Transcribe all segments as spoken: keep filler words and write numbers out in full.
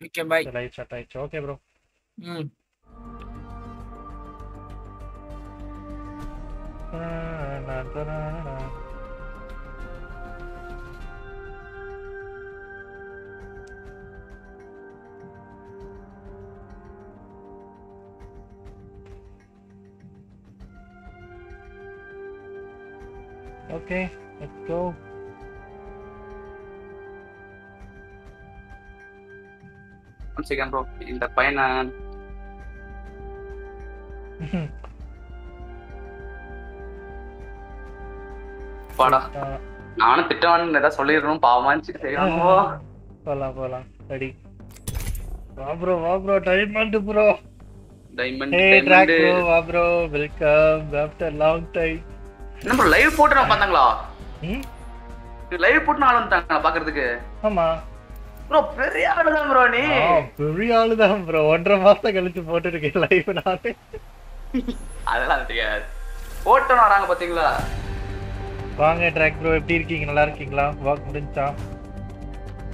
You can buy. Live chat I chat. Okay, bro. Mm. Okay, let's go. Once again, bro, in the final. Pada. Naan thittan neda solirrun paavaanchi seirom bro. Pola pola. Ready. Wow bro, wow bro, diamond bro. Diamond. Hey, diamond. Track bro, wow bro, welcome after long time. நம்ம live போட்றோம் பாத்தங்களா? ம். நீ live போட்ன ஆளு தானா பாக்குறதுக்கு? ஆமா. bro பெரிய ஆளு தான் bro நீ. ஆ பெரிய ஆளு தான் bro. ஒன்றரை மாசம் கழிச்சு போட்டுருக்கேன் லைவ் நானே. அதெல்லாம் தெரியாது. போட்ன வராங்க பாத்தீங்களா? வாங்க ட்ராக் bro எப்படி இருக்கீங்க? நல்லா இருக்கீங்களா? வர்க் முடிஞ்சா?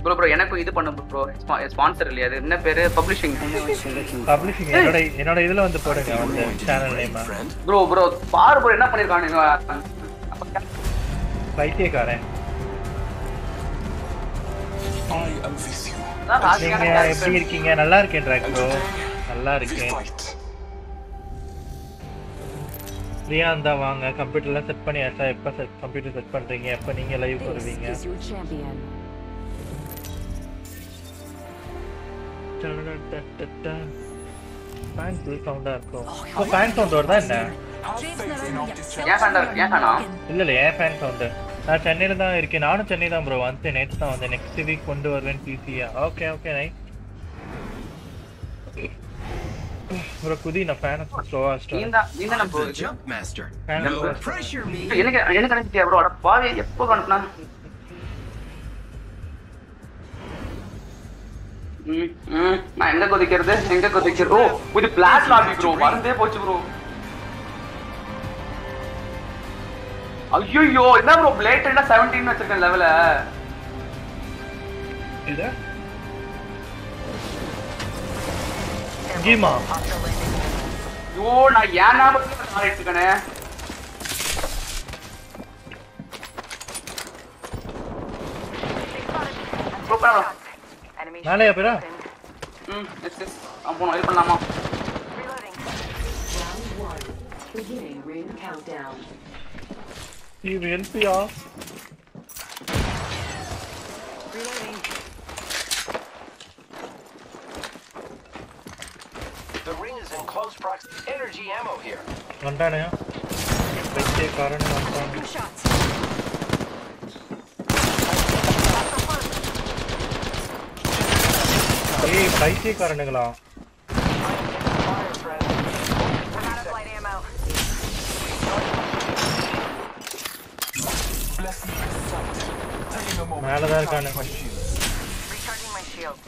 bro bro எனக்கு இது பண்ணு bro. ஸ்பான்சர் இல்லையா? அது என்ன பேரு? பப்ளிஷிங். பப்ளிஷிங் என்னோட என்னோட இதல வந்து போடுங்க அந்த சேனல் நேம். bro bro பார் bro என்ன பண்ணிருக்கானுங்க? பைத்திய காரன். I am with you. நீங்க எப்படி இருக்கீங்க? நல்லா இருக்கேன் ட்ராக் bro. நல்லா இருக்கேன். பிரியாந்தா வாங்க கம்ப்யூட்டர்ல செட் பண்ணியாச்சா? எப்ப செட் கம்ப்யூட்டர் செட் பண்றீங்க? எப்ப நீங்க லைவ் வருவீங்க? ஃபேன் சவுண்டா இருக்கும். சோ ஃபேன் சவுண்ட் வரதா என்ன? ஏன் ஃபேன் ஏன் ஃபேனா? இல்ல இல்ல ஏன் ஃபேன் சவுண்ட். நான் சென்னையில தான் இருக்கேன். நானும் சென்னை தான் bro. வந்து நேத்து தான் வந்து நெக்ஸ்ட் வீக் கொண்டு வரேன் பிசியா. Okay okay nice. bro kudi na fan slow start inda inda na bro master no pressure me enga enga kanitya bro ada paavi eppo kanutna mm mm na enga kodikirudhu enga kodikirudhu oh with flat lobby bro varande pochu bro ayyoyo enna bro blade enda seventeen vechirukken level ah ida ஜீமா யோ நான் யானா பத்தி மாறிட்டு கனே ப்ரோப்ரா நாளையா பேரா ம் எஸ் எஸ் நான் போன் ஹெல்ப் பண்ணலாமா நீ ஹெல்ப்யா close proximity energy ammo here vandana baitte karan vandana hey baitte karanengala mala dar kana recharging my shield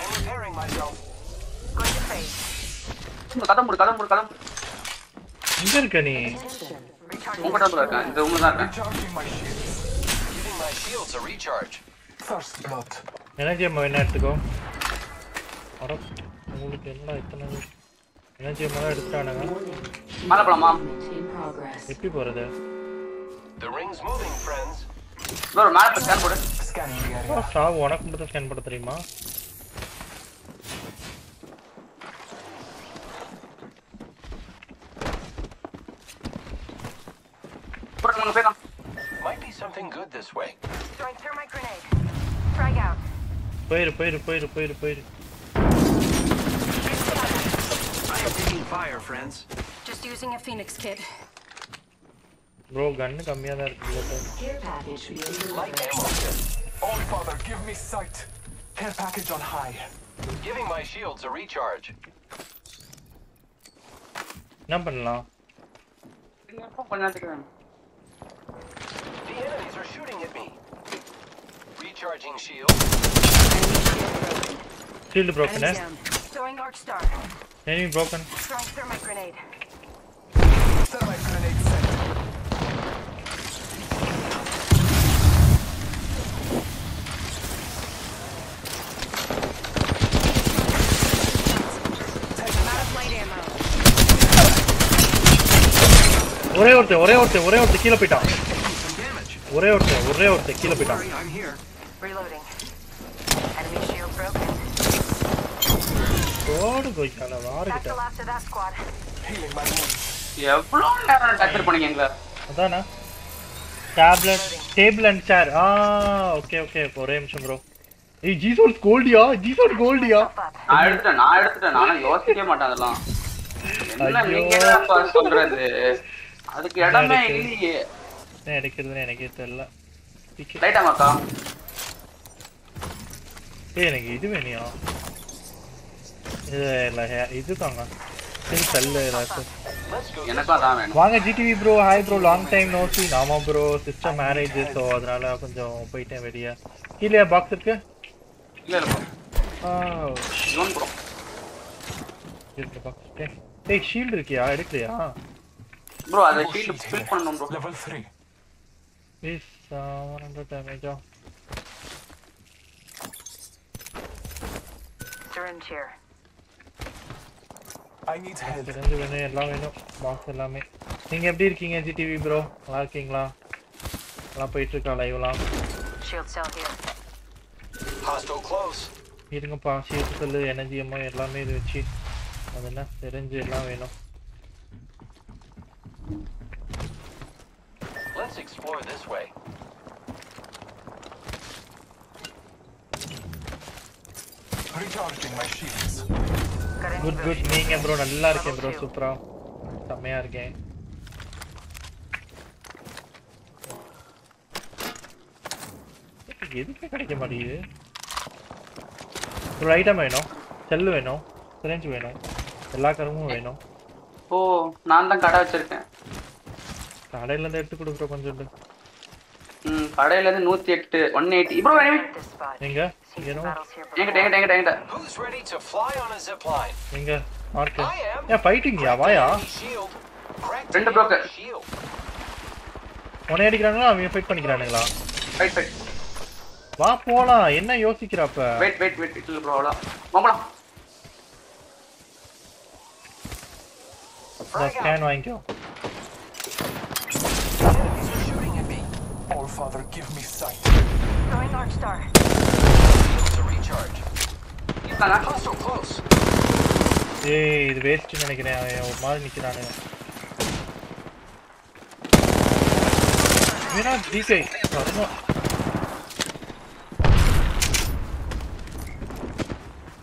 I am repairing myself going to face கதம் முடு கதம் முடு கதம் எங்க இருக்க நீ உங்கட்ட வந்து இருக்க இந்த உள்ள தான் இருக்க giving my shields a recharge first blood energy ammo என்ன எடுத்துக்கோ அட உங்களுக்கு என்ன இத்தனை energy ammo எடுத்துட்டானங்க மேல போலாமா எப்படி போறது the rings moving friends bro மேல போய் ஸ்கேன் போடு ஸ்கேன் பண்ணியா சாவ உனக்கு மட்டும் ஸ்கேன் பண்ண தெரியுமா Might be something good this way. Throwing thermite grenade. Frag out. Wait, wait, wait, wait, wait. I am taking fire, friends. Just using a Phoenix kit. Bro, gun kammiya da irukku. Care package light ammo. Oh father, give me sight. Care package on high. Giving my shields a recharge. Nam pannalam. Inga phone pannaadukku. The enemies are shooting at me. Recharging shield. Shield broken, eh? Throwing arc star. Enemy broken. Throwing thermite grenade. Thermite grenade sent. ஒரே ஒருத்தே ஒரே ஒருத்தே ஒரே ஒருத்தே கீழ போய்ட்டான். ஒரே ஒருத்தே ஒரே ஒருத்தே கீழ போய்ட்டான். ஓடு போய்ட்டானே வாரிட்ட. எவ்ளோ நேரம் டாக்டர் பண்ணீங்கங்களா? அதானே. Tablet table and chair. ஆ ஓகே ஓகே ஒரே நிமிஷம் bro. ஏய் ஜீசஸ் கோல்டியா ஜீசஸ் கோல்டியா. நான் எடுத்துட்டேன் நான் எடுத்துட்டேன் நானே யோசிக்கவே மாட்டேன் அதெல்லாம். என்ன நீங்கலாம் பாஸ் சொல்றது? அதுக்கு இடமே இல்லையே. நான் எடுக்கிறதுனே எனக்கே தெரியல. ரைட்டா மாக்கா. ஏய் எனக்கு இது வேணியா? இது இல்ல இது தாங்க. சின்ன தள்ள இருக்கு. எனக்கு அதான் வேணும். வாங்க GTV bro hi bro long time no see. நாம bro சிஸ்டம் மேரேஜ் சோ அதனால கொஞ்சம் போயிட்டேன் வெளிய. கீழ பாக்ஸ் இருக்கு? இல்ல இல்ல. ஆ ஜோன் bro. இந்த பாக்ஸ் டே. டே ஷீல்ட் இருக்கயா எடுக்கறியா bro? அத ஷீல்ட் ஃபில் பண்ணனும் bro. level three this one hundred damage. turn here I need help. ரெண்டு வேணும் எல்லாம் வேணும் பாக்ஸ் எல்லாமே. நீங்க எப்படி இருக்கீங்க ஜிடிவி bro? நல்லா இருக்கீங்களா? நல்லா போயிட்டு இருக்கா லைவ்லாம்? shield cell here hostile close. இருங்க பா shield cell energy ammo எல்லாமே இது வெச்சி அதென செரஞ்சு எல்லாம் வேணும். let's explore this way. recharging my shields. good good நீங்க bro நல்லா இருக்கீங்க bro சூப்பரா செமையா இருக்கீங்க. எதுக்கு கிடைக்க மாட்டீது? ரைட்டா வேணும் செல் வேணும் செரஞ்சு வேணும் எல்லா கருமும் வேணும். ஓ நான் தான் கடை வச்சிருக்கேன். கடையில இருந்து எடுத்து குடுக்குற கொஞ்சம். ம் கடையில இருந்து நூத்தி எட்டு one eighty bro. எங்க ஏனோ எங்க டேங்க டேங்க டேங்க who's ready to fly on a zip line. எங்க மார்க்க ஏ ஃபைட்டிங் யா வாயா. ரெண்டு புரோக்கர் ஒண்ணே அடிக்குறானே அவன் ஃபைட் பண்ணிக்குறானேங்களா? ஃபைட் ஃபைட் வா போலாம். என்ன யோசிக்கறப்ப? வெயிட் வெயிட் வெயிட் இல்ல bro வா போலாம். The scan வாங்கிக்கோ. All father give me sight. Going large star. To recharge. You're not so close. ஏய் இது வேஸ்ட் நினைக்கிறேன். ஒரு மாதிரி நிக்கிறானே. We're not D K.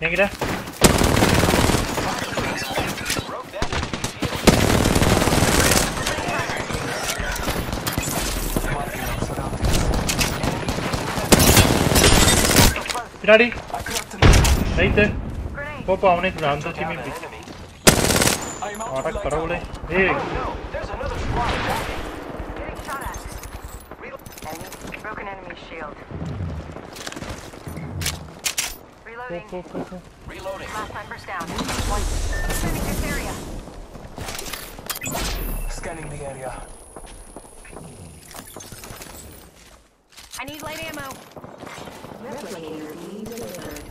எங்கடா? பின்னாடி ரைட்டு போப்பா அவனே சொல்ல அந்த டீமே பி அடக் பரவுளே. ஏய் broken enemy shield reloading reloading snipers down one scanning this area scanning the area. I need light ammo. Replicator needs delivered.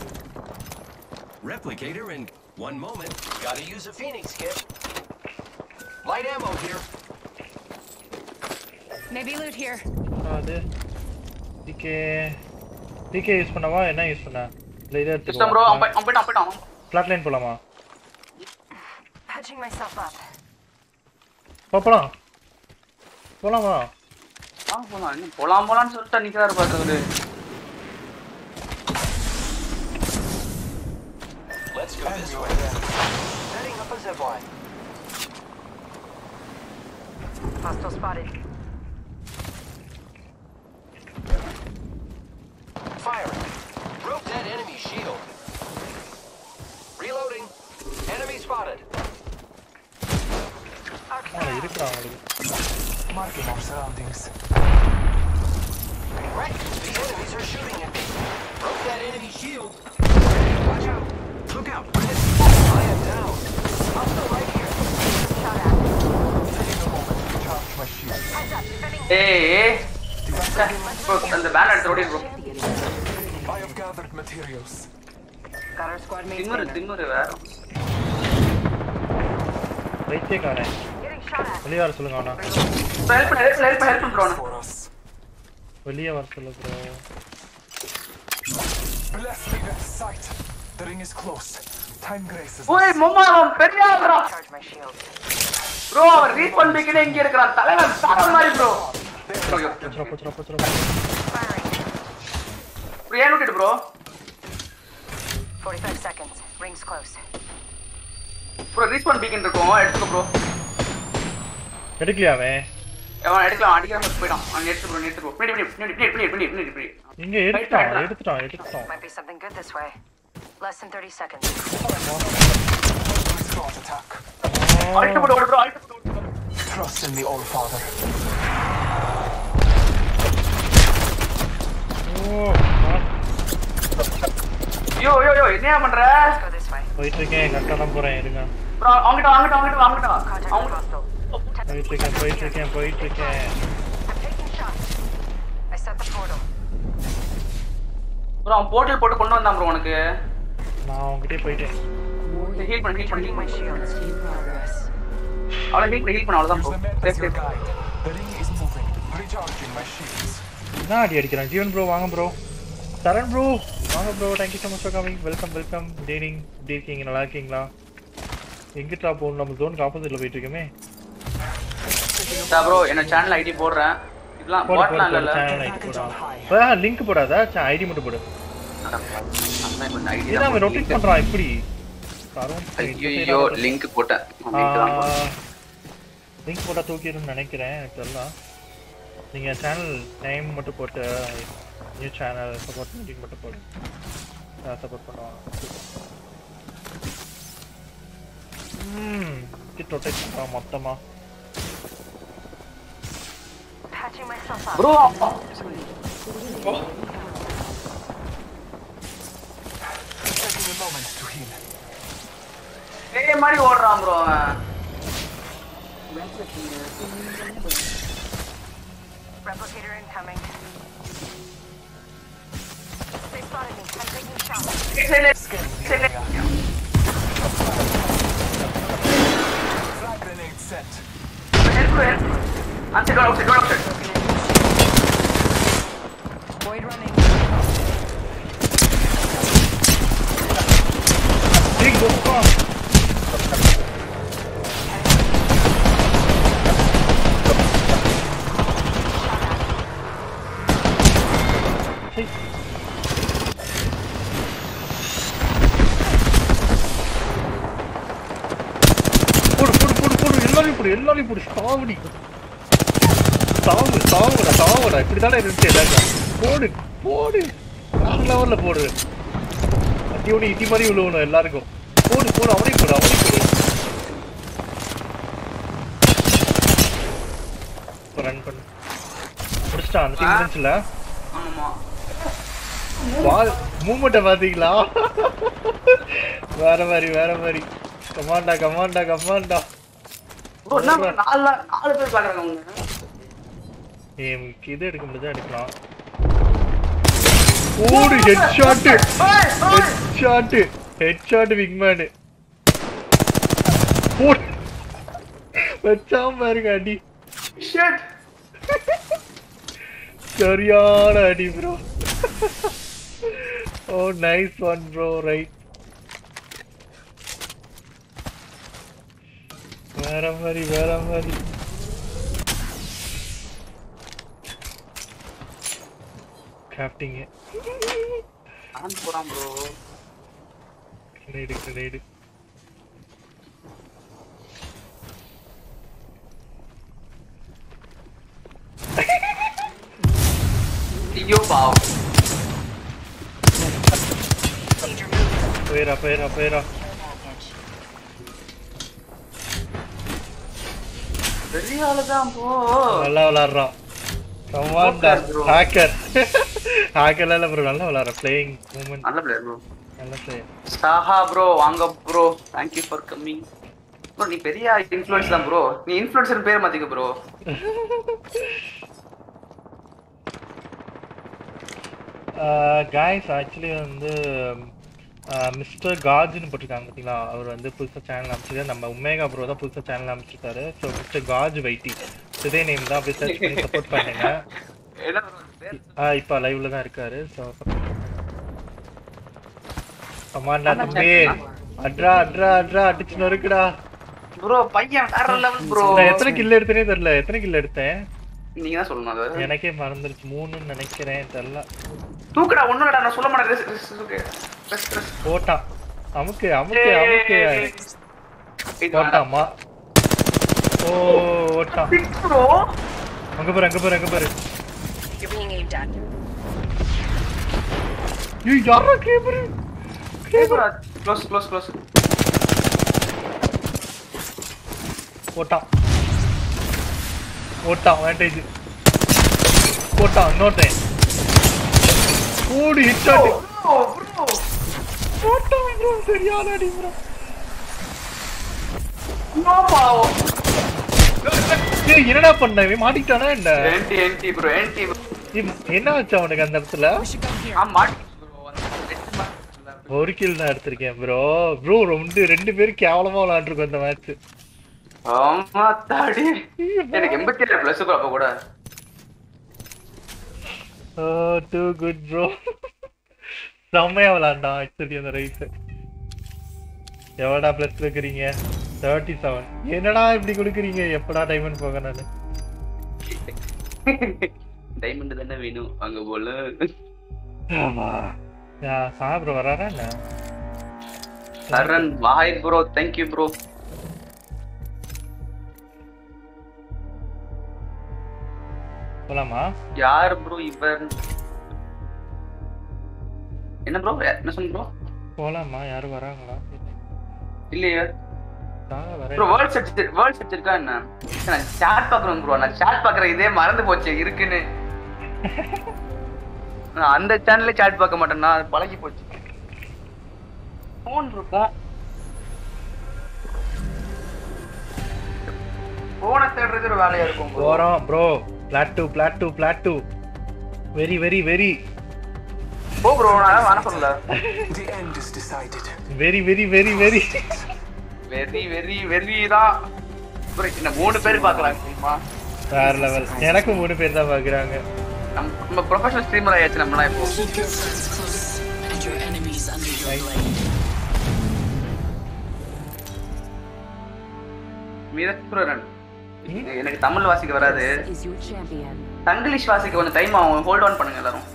Replicator in one moment. Gotta use a Phoenix kit. Light ammo here. Maybe loot here. Ah, there. D K. D K use பண்ணவா என்ன use பண்ண? Lidar எடுத்து. System bro, Ambat அம்பட் அம்பட் ஆமா. Flat line போலாமா? Patching myself up. போலாம். போலாமா? ஆ போலாம். நீ போலாம் போலாம்னு சொல்லிட்டு நிக்கறாரு பாத்துடு. Let's go this way. Setting up a zip line. Hostile spotted. Firing. Broke that enemy shield. Reloading. Enemy spotted. Marking our surroundings. Right. The enemies are shooting at me. Broke that enemy shield. Watch out. Look out! I am down! I'm still right here! Shot at! Taking a moment to charge my shield. Heads up! Defending! Hey! Bro, and the banner throw it, bro. I have gathered materials. Got our squad mates. Dingur, dingur, where? Right there, got it. Getting வெளிய வர சொல்லுங்க அவனா. Help help help help பண்றோம் அவனா. வெளிய வர சொல்லுங்க bro. Bless me with sight. The ring is close. Time graces. ஓய் மாமா அவன் பெரிய ஆளா. Bro அவன் ரீட் பண்ணிக்கினே இங்க இருக்கான். தலைவன் சாகற மாதிரி bro. போச்சுடா போச்சுடா போச்சுடா. Bro ஏன் விட்டுடு bro? forty-five seconds. Rings close. Bro respawn beacon இருக்கும். எடுத்துக்கோ bro. எடுக்கலையா வே? அவன் எடுக்கலாம் அடிக்க போய்டான். அவன் எடுத்து bro எடுத்து bro. பிடி பிடி பிடி பிடி பிடி பிடி பிடி. இங்க எடுத்துட்டான் எடுத்துட்டான் எடுத்துட்டான். Might be something good this way. Less than thirty seconds. அடிக்க போடு bro அடிக்க போடு. Trust in the old father. யோ யோ யோ என்ன பண்ற? போயிட்டு இருக்கேன் கரெக்ட்டா தான் போறேன் இருங்க. bro அங்கடா அங்கடா அங்கடா அங்கடா. அங்கடா. Wait again, wait again, wait again. I'm taking shots. I set the portal. Bro, I'm portal போட்டு கொண்டு வந்தா bro உனக்கு. நான் உன்கிட்ட போய்ட்டேன். ஹீல் பண்ணி ஹீல் பண்ணி my shields in progress. அவளை ஹீல் பண்ணி ஹீல் பண்ண அவ்வளவுதான் bro. Save save. The ring is moving. Recharging my shields. நான் அடி அடிக்குறேன். ஜீவன் bro வாங்க bro. சரண் bro வாங்க bro. Thank you so much for coming. Welcome welcome. Dating dating நல்லா இருக்கீங்களா? எங்கடா போறோம் நம்ம ஜோன் ஆப்போசிட்ல போயிட்டு இருக்கோமே. டா bro என்ன சேனல் ஐடி போடுறேன் இதெல்லாம் போட்லாம் இல்ல சேனல் ஐடி போடுறேன் ஆ லிங்க் போடாத ஐடி மட்டும் போடு நம்ம ஐடி இதாமே ரொட்டேட் பண்றான் இப்படி ஐயோ லிங்க் போட்டேன் லிங்க் தான் லிங்க் போட தூக்கிடுன்னு நினைக்கிறேன் தெரியல நீங்க சேனல் நேம் மட்டும் போட்டு நியூ சேனல் சப்போர்ட் மீட்டிங் மட்டும் போடு நான் சப்போர்ட் பண்றேன் ம் கிட்ட ரொட்டேட் பண்ற மொத்தமா Bro! Oh. Taking a moment to heal. Hey, Mari, ஓடுறான் bro. Replicator incoming. They spotted me. I'm taking shots. Flag grenade set. Help, help. I'm taking out, take out, take out. Void running. Big bomb. Hey. Put, put, put, put. Everybody put, everybody put. Stop it. சாவு சாவுடா சாவுடா இப்படி தான இருந்துச்சு எல்லாரும் போடு போடு அந்த லெவல்ல போடு அடியோனி இடி மாதிரி விழுவணும் எல்லாருக்கும் போடு போடு அவரே போடு அவரே போடு ரன் பண்ணு புடிச்சா அந்த டீம் இருந்துச்சுல ஆமா பால் மூவ்மென்ட் பாத்தீங்களா வேற மாதிரி வேற மாதிரி கமாண்டா கமாண்டா கமாண்டா ஒரு நாலு நாலு பேர் பாக்குறாங்க ஏம் கிது எடுக்க முடியல எடுக்கலாம் ஓடு head shot head shot head shot விங்மேன் போட் வெச்சாம் பாருங்க அடி ஷிட் சரியான அடி bro oh nice one bro right வேற மாதிரி வேற மாதிரி crafting it i'm poram bro grenade grenade yo pao espera espera espera ready alada po alla alla commander hacker ஹாக்கலல bro நல்லா விளையாற playing moment நல்ல player bro நல்ல player Saha bro வாங்க bro thank you for coming bro நீ பெரிய influencer தான் bro நீ influencer பேர் மாத்திக்க bro uh guys actually வந்து Mister Guardian Putikangla or the Pulsa channel amchida number Omega brother Pulsa channel amchitare. So Mister Guardian Waiti. So they named up with such support panel. I live Lagaricare, so Command Adra Adra Adra Dictionary. Bro, Paya, I love bro. I think you let me there. I think you let there. Nia Solana, Yanaki, Maranda, Moon, and next year. Took a wonder and a Solomon. This is okay. Ota. I'm okay. I'm okay. I'm okay. Oh, what a big bro. I'm going to go back. You're being aimed at. You are a creeper. Creeper. Close, close, close. Ota. Ota, vantage. Ota, no time. Good hit shot. Bro, bro. Ota, bro, serial adi, bro. No power. Hey, enna panna ivan maatittana enna? Anti, anti, bro, anti. Enna acha unak andha pula? Ah, maat. One kill na eduthirken, bro. Bro, rendu rendu per kevalama valaandirukom andha match. அம்மா தாடி எனக்கு eighty-seven plus குறப்ப கூட oh too good bro சம்மையா விளையாண்டா actually அந்த rice எவடா plus குறீங்க thirty-seven என்னடா இப்படி குறீங்க எப்படா டைமண்ட் போக நான் டைமண்ட் தான வேணும் அங்க போல ஆமா யா சாப்ரோ வரானே சரண் வாய் bro thank you bro Lama? Yar bro, even. Enna bro? Mission bro? Polama, yaar varangala? Illa yaar. Bro, world set, world set irukka enna? Na chat paakran bro, na chat paakra idhe marandu pochu irukku. Na andha channel la chat paaka maatan, na palagi pochu. Phone iruka. Phone thedradhu oru velaiya irukum bro. Vara bro. Plateau, plateau, plateau. Very, very, very. Oh, bro, I am anapalla. The end is decided. Very, very, very, very. Very, very, very. Da. Bro, inna moonu per paakaraanga thiruma. Star level. Enakku moonu per da paakaraanga. Nam professional streamer aayachu namla ipo. And your enemies under your blade. Meerat bro ran. எனக்கு தமிழ் வாசிக்க வராது தங்கிலீஷ் வாசிக்க கொஞ்சம் time ஆகும் hold on பண்ணுங்க எல்லாரும்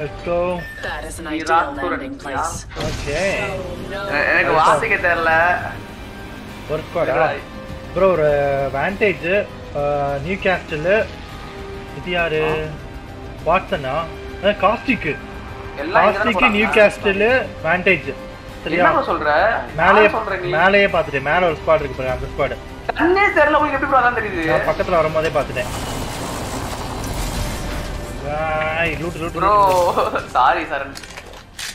Let's go okay எனக்கு வாசிக்க தெரியல வர்க் கோடா bro வாண்டேஜ் நியூகாஸ்டல் இது யாரு வாட்சனா காஸ்டிக் காஸ்டிக் நியூகாஸ்டல் வாண்டேஜ் சரியா என்ன சொல்ற மேலே மேலே பாத்துட்டே மேல ஒரு ஸ்குவாட் இருக்கு பாருங்க அந்த ஸ்குவாட் கண்ணே தெரியல உங்களுக்கு எப்படி ப்ராப்ளம் தெரியுது நான் பக்கத்துல வரும்போதே பாத்துட்டேன் I loot loot bro sorry Saran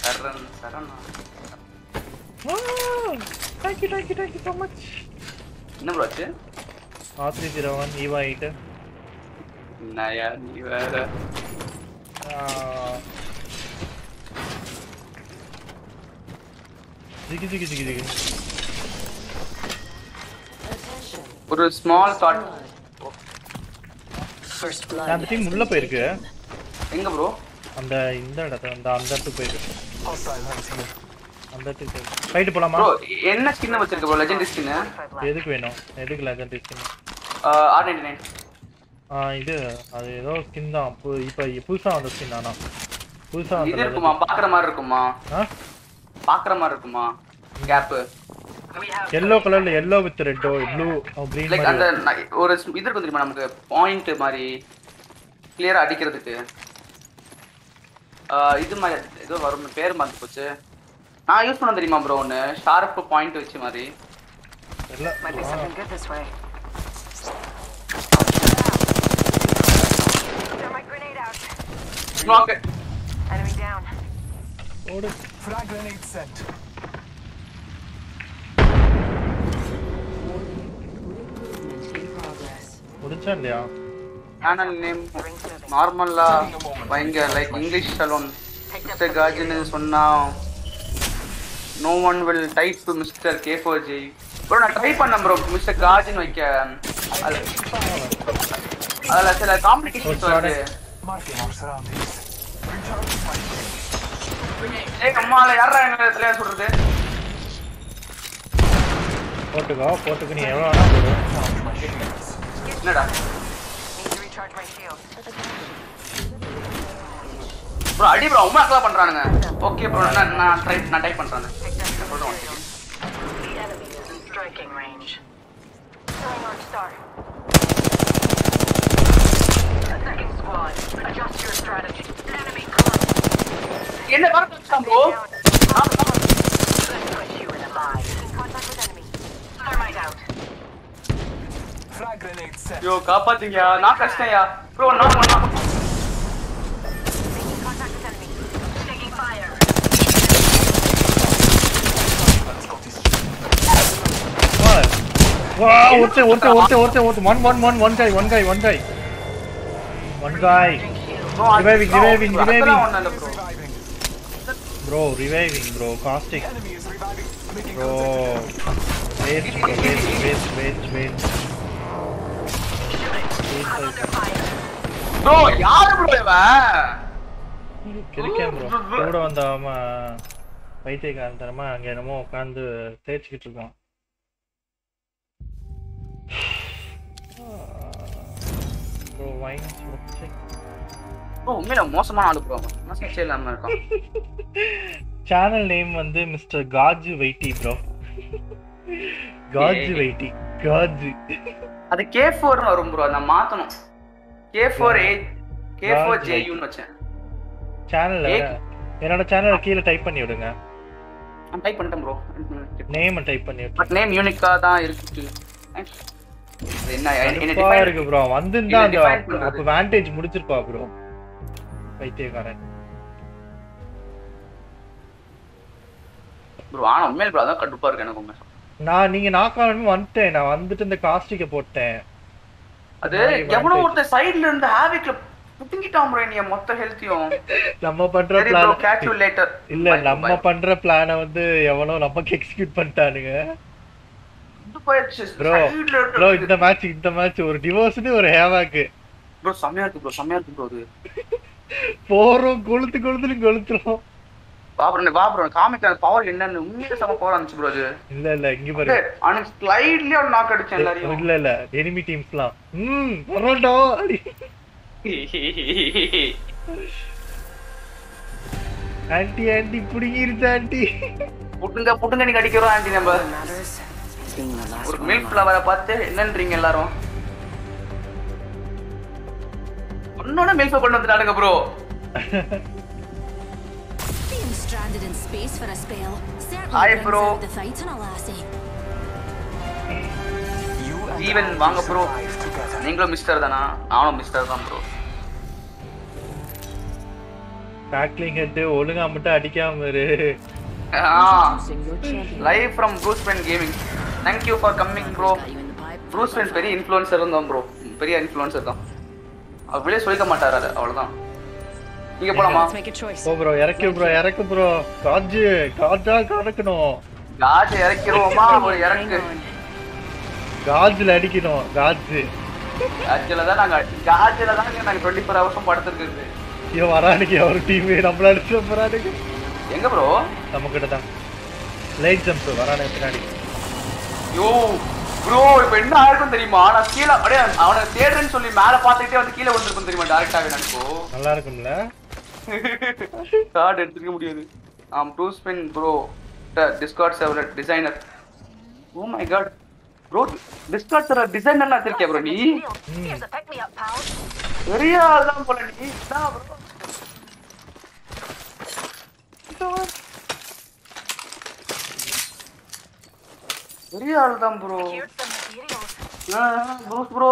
Saran Saran thank you thank you thank you so much என்ன bro ஆச்சு three oh one eva eight நாயா நீ வேற Jiggy jiggy jiggy jiggy. Put a small shot. First blood. I'm thinking mulla pay irukku. Enga bro? Anda indha idatha anda anda to pay irukku. Anda to pay. Fight polama. Bro, enna skin vechirukku bro? Legendary skin. Edhukku venum? Edhukku legendary skin? Ah R ninety-nine. ஆ இது அது ஏதோ skin தான் இப்போ புதுசா வந்த skin தானா புதுசா வந்த இது இருக்குமா பாக்குற மாதிரி இருக்குமா பாக்குற மாதிரி இருக்குமா கேப் yellow கலர்ல yellow with red blue green like அந்த ஒரு இது இருக்கு தெரியுமா நமக்கு பாயிண்ட் மாதிரி கிளியரா அடிக்கிறதுக்கு இது மாதிரி ஏதோ வரும் பேர் மாத்தி போச்சு நான் யூஸ் பண்ண தெரியுமா bro one sharp point வெச்சு மாதிரி தெரியல Knock it. Enemy down. Order. Frag grenade set. Channel name normal la, like English salon. Mister Guardian is one now. No one will type to Mister K four J. Bro, na type a number of Mister Guardian like a. All complications are marking our surroundings. Hey, come on, what to go? What to go? My shield. Bro, adi bro, umma akla pandrananga. Okay bro, na na try na type pandranga. The enemy is in striking range. Silent star. Attacking squad, adjust your strategy. Enemy close. Enna varukkum bro. Put you in a line. In contact with enemy. Thermite out. Frag grenade set. Yo, kapadinga, na kastaya. Bro, knock one knock. Making contact with enemy. Taking fire. What? Wow, what the, what the, what the, what the, what the, one, one, one, one guy, one guy, one guy. One guy. Reviving, reviving, reviving. Bro, reviving, bro, caustic. Bro. Wait, wait, wait, wait, wait. Bro, yaar bro eva kirikkam bro oda vandama paithaikan tharama anga enamo ukandu theechikitirukkom bro wine check oh mela mosama aalu bro mosama chelam irukom channel name vandu Mister Gaju Waity bro Gaju Waity Gaju அது K four னு வரும் bro அத மாத்தணும் K four A K four J U னு வச்சேன் சேனல்ல என்னோட சேனல்ல கீழ டைப் பண்ணி விடுங்க நான் டைப் பண்ணிட்டேன் bro நேம் டைப் பண்ணி விட்டு பட் நேம் யூனிக்கா தான் இருக்கு என்ன என்ன டிஃபைன் இருக்கு bro வந்திருந்தா அந்த அப்ப வாண்டேஜ் முடிச்சிருப்பா bro பைத்தியக்காரன் bro ஆனா உண்மையில bro அதான் கடுப்பா இருக்கு எனக்கு உண்மை நான் நீங்க நாக்கானே வந்துட்டேன் நான் வந்துட்டு இந்த காஸ்டிக்க போட்டேன் அது எவனோ ஒருத்த சைடுல இருந்து ஹேவிக்ல புடிங்கிட்டான் bro நீ மொத்த ஹெல்தியும் நம்ம பண்ற பிளான் கால்குலேட்டர் இல்ல நம்ம பண்ற பிளானை வந்து எவனோ நமக்கு எக்ஸிக்யூட் பண்ணிட்டானுங்க இது போயிடுச்சு bro இந்த மேட்ச் இந்த மேட்ச் ஒரு டிவோர்ஸ்னு ஒரு ஹேவாக் bro சமையா இருக்கு bro சமையா இருக்கு bro அது போறோம் கொளுத்து கொளுத்து கொளுத்துறோம் பாப்ரனே பாப்ரன காமிக்கான பவர் என்னன்னு உண்மையில சம பவர் வந்துச்சு bro அது இல்ல இல்ல இங்க பாரு ஆனா ஸ்லைட்லயே ஒரு நாக் அடிச்சேன் எல்லாரும் இல்ல இல்ல எனிமி டீம்ஸ்லாம் ம் ரொனால்டோ அடி ஆன்ட்டி ஆன்ட்டி புடிங்கிருச்சு ஆன்ட்டி புடுங்க புடுங்க நீ அடிக்குறோம் ஆன்ட்டி நம்ம ஒரு மில்க் ஃப்ளவரை பார்த்து என்னன்றீங்க எல்லாரும் ஒண்ணோட மில்க் கொண்டு வந்துட்டாங்க bro stranded in space for a spell. Hi bro. The fight on a lassie. You even vaanga bro. Ningalo mister dana. Avano mister dhaan bro. Tackling head olunga amma adikama iru. Ah. Live from Bruce Wayne Gaming. Thank you for coming bro. Bruce Wayne very influencer dhaan bro. Very influencer dhaan. Avile solika maatara avladhaan. இங்க போலாமா போ bro இறக்கு bro இறக்கு bro காஜ் காஜா கணக்கணும் காஜ் இறக்குறோமா ஒரு இறக்கு காஜ்ல அடிக்கணும் காஜ் காஜ்ல தான் நாங்க காஜ்ல தான் நாங்க இருபத்தி நான்கு ஹவர்ஸும் படுத்துக்கிட்டு இங்க வரானுக்கு ஒரு டீம் நம்மள அடிச்சு போறானுங்க எங்க bro நம்ம கிட்ட தான் லைட் ஜம்ப் வரானுக்கு பின்னாடி யோ bro இப்ப என்ன ஆயிடுச்சு தெரியுமா நான் கீழ அப்படியே அவன தேடுறேன்னு சொல்லி மேல பாத்துக்கிட்டே வந்து கீழ வந்துருக்கும் தெரியுமா டைரக்டாவே நான்கோ நல்லா இருக்கும்ல கார்டு எடுத்துக்க முடியாது ஆம் to spin bro discord server designer oh my god bro discord server designer நான் தெரிக்க bro நீ சரியா அதான் போல நீ தான் bro சரியா அதான் bro நான் bro bro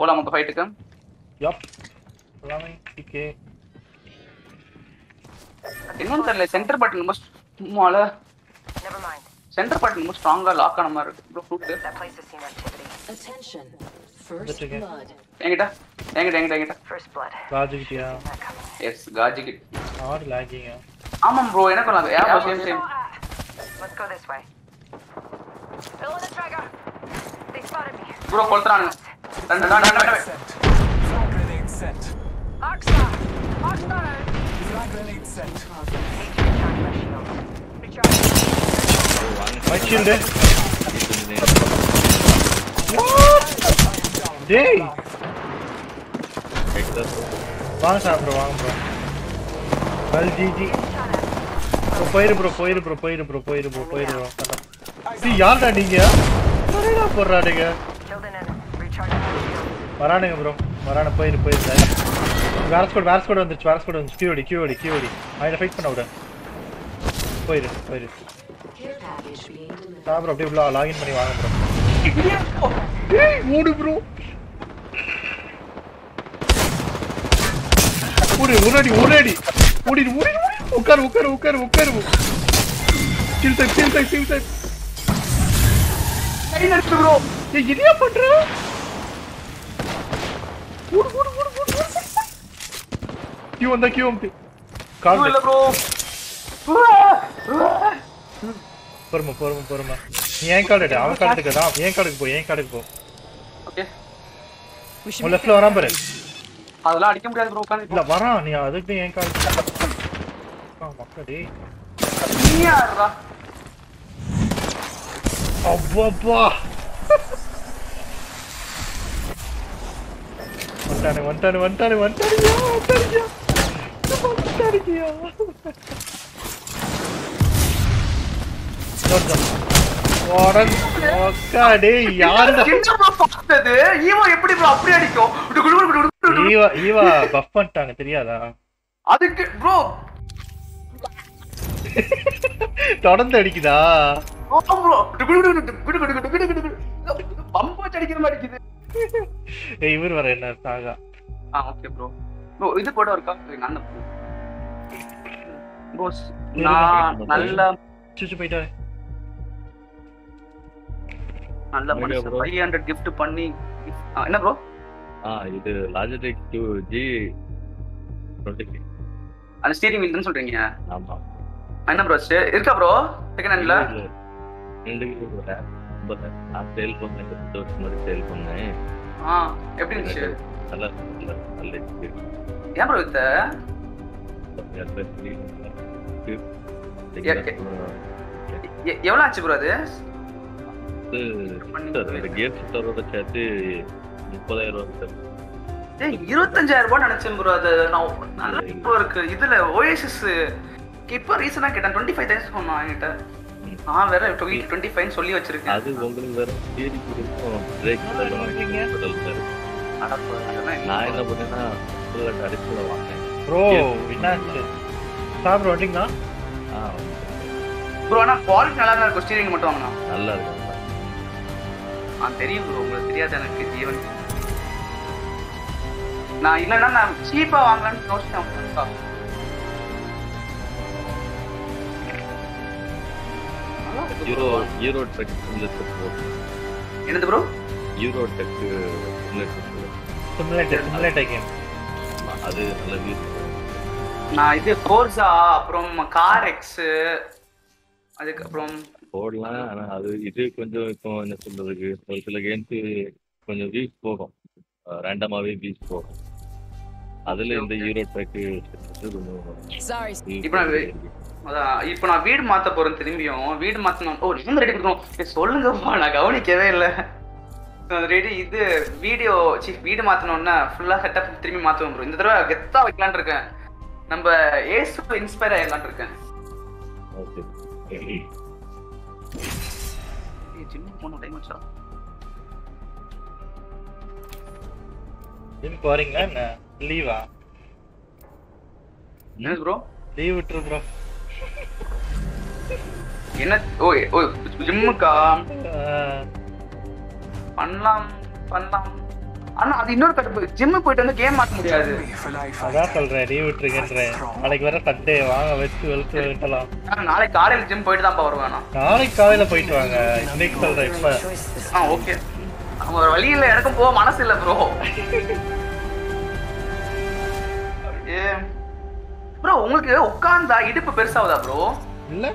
போலாம் அந்த ஃபைட்க்கு யப் போலாம் டிகே இன்னும் தெரியல சென்டர் பட்டன் ரொம்ப மூல நெவர் மைண்ட் சென்டர் பட்டன் ரொம்ப ஸ்ட்ராங்கா லாக் ஆன மாதிரி இருக்கு bro ஃபுட் attention first blood எங்கடா எங்கடா எங்கடா first blood காஜிகிட்டியா yes காஜிகிட் ஆர் லாகிங் ஆமா bro எனக்கு லாக் யா same same let's go this way fill the trigger they spotted me bro கொல்றானே ரெண்டு ரெண்டு ரெண்டு grenade set axa axa grenade set my shield dey வாங்க சார் bro வாங்க bro well gg bro போயிரு bro போயிரு bro போயிரு bro போயிரு bro போயிரு bro see யாரடா நீங்க வரடா போறாடீங்க வரானுங்க bro வரானே போயிரு போயிரு சார் வேற ஸ்குட் வேற ஸ்குட் வந்துச்சு வேற ஸ்குட் வந்து கியூடி கியூடி கியூடி ஐட ஃபைட் பண்ண விடு போயிரு போயிரு சார் bro அப்படியே உள்ள லாகின் பண்ணி வாங்க bro ஏய் மூடு bro ஒரே ஒரேடி ஒரேடி ஓடி ஓடி உட்கார் உட்கார் உட்கார் உட்கார் kill type kill type kill type சரி நெட் bro ஏய் என்ன பண்ற ஓடு ஓடு ஓடு ஓடு கியூ வந்தா கியூ வந்து கால் இல்ல bro போறமா போறமா போறமா நீ ஏன் கால்டடா அவன் கால்டடா ஏன் கால்டக்கு போ ஏன் கால்டக்கு போ ஓகே உள்ள ஃப்ளோ வராம பாரு அதெல்லாம் அடிக்க முடியாது bro கால் இல்ல வரான் நீ அதுக்கு ஏன் கால் மக்கடே நீயாடா அப்பப்பா வந்தானே வந்தானே வந்தானே வந்தானே வந்தானே வந்தானே ஓரன் ஓகாடே யாரடா என்ன பார்த்தது ஈவா எப்படி bro அப்படியே அடிக்கும் ஈவா ஈவா பஃப் பண்ணிட்டாங்க தெரியாதா அதுக்கு bro தொடர்ந்து அடிக்குதா ஓ bro பம்பு அடிக்கிற மாதிரி அடிக்குது ஏய் இவர் வர என்ன சாகா ஆ ஓகே bro bro இது போட வரகா நான் bro நான் நல்ல சுச்சு போய்டாரு நல்ல மனுஷன் five hundred gift பண்ணி என்ன bro ஆ இது Logitech Q G twenty அந்த ஸ்டீரிங் இல்லன்னு சொல்றீங்க ஆமா என்ன bro இருக்கா bro செகண்ட் ஹேண்ட்ல ரெண்டுக்கு போற பட் நான் சேல் பண்ண டோஸ் மாதிரி சேல் பண்ணேன் ஆ எப்படி இருந்துச்சு நல்லா நல்லா இருந்துச்சு ஏன் bro இது எவ்வளவு ஆச்சு bro அது இந்த கேட் ஸ்டோரோட சேர்த்து முப்பதாயிரம் ஏய் இருபத்தஞ்சாயிரம் நினைச்சேன் bro அது நான் நல்லா இப்போ இருக்கு இதுல O S S இப்போ ரீசனா கேட்டேன் twenty-five thousand சொன்னா என்கிட்ட ஆ வேற twenty-five னு சொல்லி வச்சிருக்கேன் அது உங்களுக்கு வேற தேதி கொடுக்கும் பிரேக் பண்ணுவீங்க அட போறேன் நான் என்ன பண்ணேன்னா புல்ல அடிச்சுட வாங்கேன் bro வினாச்சு சாப் ரோட்டிங்கா ஆ bro انا பால் நல்லா இருக்கு ஸ்டீரிங் மட்டும் வாங்குனா நல்லா இருக்கு நான் தெரியும் bro உங்களுக்கு தெரியாது எனக்கு ஜீவன் நான் இல்லன்னா நான் சீப்பா வாங்கலாம்னு யோசிச்சேன் யூரோ யூரோ டெக் சிமுலேட்டர் என்னது bro Euro tech Simulator Simulator Simulator game அது நல்ல வியூ நான் இது ஃபோர்ஸா அப்புறம் கார் எக்ஸ் அதுக்கு அப்புறம் போடலாம் انا அது இது கொஞ்சம் என்ன சொல்றதுக்கு ஒரு சில கேம்ஸ் கொஞ்சம் வீக் போகும் ரேண்டமாவே வீக் போகும் அதுல இந்த யூரோ டெக் சாரி இப்போ அத இப்போ நான் வீட் மாத்த போறேன் திரும்பியும் வீட் மாத்தணும் ஓ நீங்க ரெடி கொடுங்க சொல்லுங்க நான் கவனிக்கவே இல்ல ரெடி இது வீடியோ சீ வீட் மாத்தணும்னா ஃபுல்லா செட்டப் திரும்பி மாத்துவோம் bro இந்த தடவை கெத்தா வைக்கலாம்னு இருக்கேன் நம்ம ஏசு இன்ஸ்பயர் ஆயிரலாம்னு இருக்கேன் ஓகே ஏ சின்ன போன் டைம் ஆச்சா ஜிம்க்கு வரீங்களா என்ன? லீவா? என்ன ப்ரோ? லீவ் விட்டு ப்ரோ. என்ன ஓய் ஓய் ஜிம்முக்கா? பண்ணலாம் பண்ணலாம். அண்ணா அது இன்னொரு தடவை ஜிம்முக்கு போயிட்டு வந்து கேம் ஆட முடியாது. அதான் சொல்றேன் லீவ் விட்டுருக்கேன்றேன். நாளைக்கு வர சண்டே வாங்க வெச்சு வெளுத்து விட்டலாம். நாளைக்கு காலையில ஜிம் போயிட்டு தான் வருவானா? நாளைக்கு காலையில போயிட்டு வாங்க. இன்னைக்கு சொல்றேன் இப்ப. ஆ ஓகே. ஒரு வழியில எனக்கும் போக மனசு இல்ல ப்ரோ. ப்ரோ உங்களுக்கு உட்கார்ந்தா இடுப்பு பெருசாகுதா ப்ரோ? இல்ல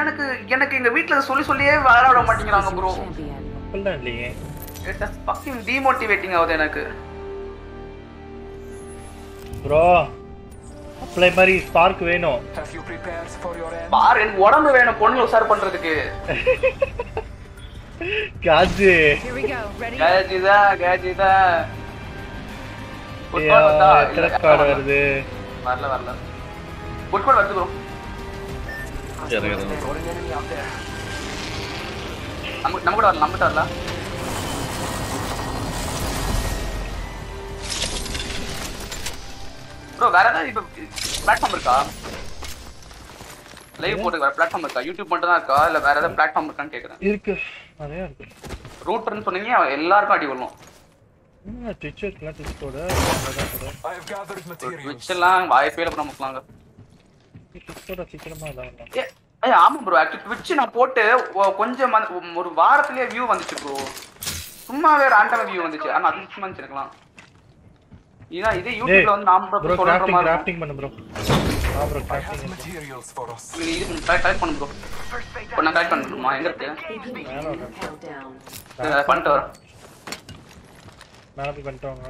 எனக்கு எனக்கு எங்க வீட்ல சொல்லி சொல்லியே வளர விட மாட்டேங்கறாங்க ப்ரோ. இல்ல இல்லையே. இட்ஸ் அஸ் fucking demotivating ஆகுது எனக்கு. ப்ரோ அப்ளை மாதிரி ஸ்பார்க் வேணும். பார் என் உடம்பு வேணும் பொண்ணு உசார் பண்றதுக்கு. காஜி காஜிதா காஜிதா புட்பால்தா கிரஸ் கார்டு வருது வரல வரல புட்பால் வந்து ப்ரோ நம்ம நம்ம கூட வரல நம்ம தரல ப்ரோ வேற ஏதாவது இப்ப பிளாட்ஃபார்ம் இருக்கா லைவ் போடுற பிளாட்ஃபார்ம் இருக்கா YouTube மட்டும்தான் இருக்கா இல்ல வேற ஏதாவது பிளாட்ஃபார்ம் இருக்கான்னு கேக்குறேன் இருக்கு நிறைய இருக்கு ரூட்டர்னு சொன்னீங்க எல்லாரும் அடி வரணும் என்ன டிச்சர்லாம் டிச்சோட I have gathered materials டிச்சலாம் வாய்ப்பே இல்ல நமக்குலாம் டிச்சோட டிச்சலமா இல்ல ஐயா ஆமா bro actually Twitch நான் போட்டு கொஞ்சம் ஒரு வாரத்திலே வியூ வந்துச்சு bro சும்மாவே ரேண்டமா வியூ வந்துச்சு ஆனா அது சும்மா நினைக்கலாம் இதா இது YouTubeல வந்து நாம bro சொல்ற மாதிரி கிராஃப்டிங் பண்ணு bro ஆ bro crafting materials for us இது டைப் பண்ணு bro பண்ண டைப் பண்ணுமா எங்க இருக்கு பண்ணிட்டு வரேன் மேல போய் பண்ணிட்டு வாங்க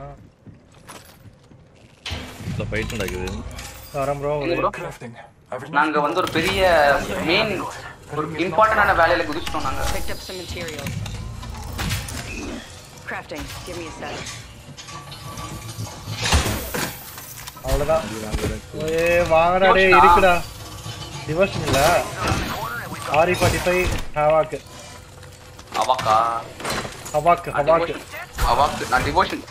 இந்த ஃபைட் நடக்குது வரேன் bro நாங்க வந்து ஒரு பெரிய மெயின் ஒரு இம்பார்ட்டன்ட்டான வேலையில குதிச்சிட்டோம் நாங்க picked up some materials crafting give me a sec அவளடா ஏ வாங்கடா டேய் இருக்குடா டிவர்ஷன் இல்ல ஆர் ஃபார்ட்டி ஃபைவ் ஹவாக் ஹவாக்கா ஹவாக் ஹவாக் ஹவாக் நான் டிவர்ஷன்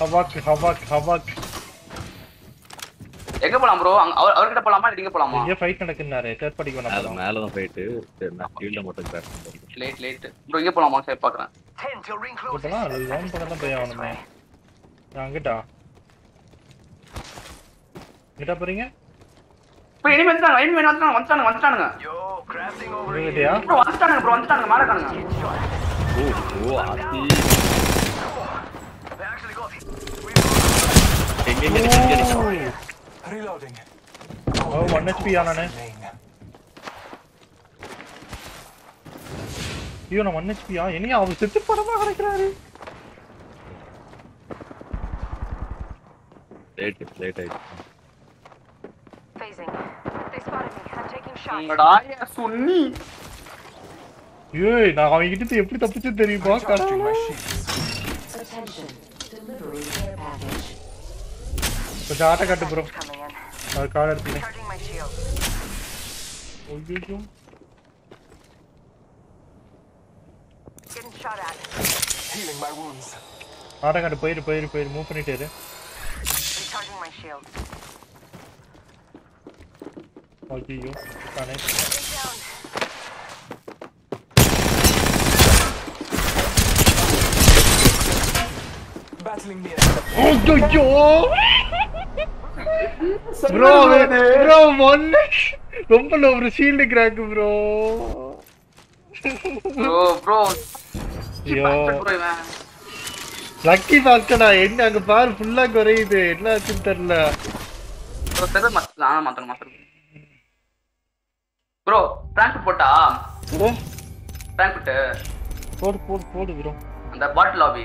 ஹவாக் ஹவாக் ஹவாக் எங்க போலாம் bro அவர்கிட்ட போலாமா இல்ல இங்க போலாமா இங்க ஃபைட் நடக்குனாரே தேர்ட் படிக்கு வர போறோம் மேல தான் ஃபைட் சரி நான் ஃபீல்ட்ல மட்டும் கிராப் பண்ணுறேன் லேட் லேட் bro இங்க போலாமா சரி பார்க்கறேன் போலாம் ரவுண்ட் பண்ணலாம் போய் ஆவணுமே அங்கடா கிட்ட போறீங்க இப்போ இனிமே தான் லைன் மேல வந்து வந்துட்டாங்க வந்துட்டாங்க யோ கிராஃப்டிங் ஓவர் இங்கயா ப்ரோ வந்துட்டாங்க ப்ரோ வந்துட்டாங்க மார காணுங்க ஓ ஓ ஆதி எங்க எங்க எங்க ரீலோடிங் ஓ ஒன் ஹெச் பி ஆனானே ஐயோ நான் ஒன் ஹெச் பி ஆ என்னைய அவ செத்து படமா கிடக்குறாரு லேட் லேட் ஆயிடுச்சு phasing they spotted me I'm taking shots ngada sunni yey na avangitte eppadi tappichu theriyuma casting my shields attention delivery air package so data cut bro or card edutine oyyo getting shot at healing my wounds data cut poiru poiru poiru move pannite iru charging my shields I'll be you. Got it. Battling me. Oh, yo, yo. Bro, bro, one. ரொம்ப low shield crack bro. Bro, bro. Yo. Lucky basket ah end அங்க பார் full-ஆ குறையுது. என்ன ஆச்சுன்னு தெரியல. bro, செத மாத்த நான் மாத்த மாத்த bro prank போட்டா bro prank போடு போடு போடு போடு bro அந்த bot lobby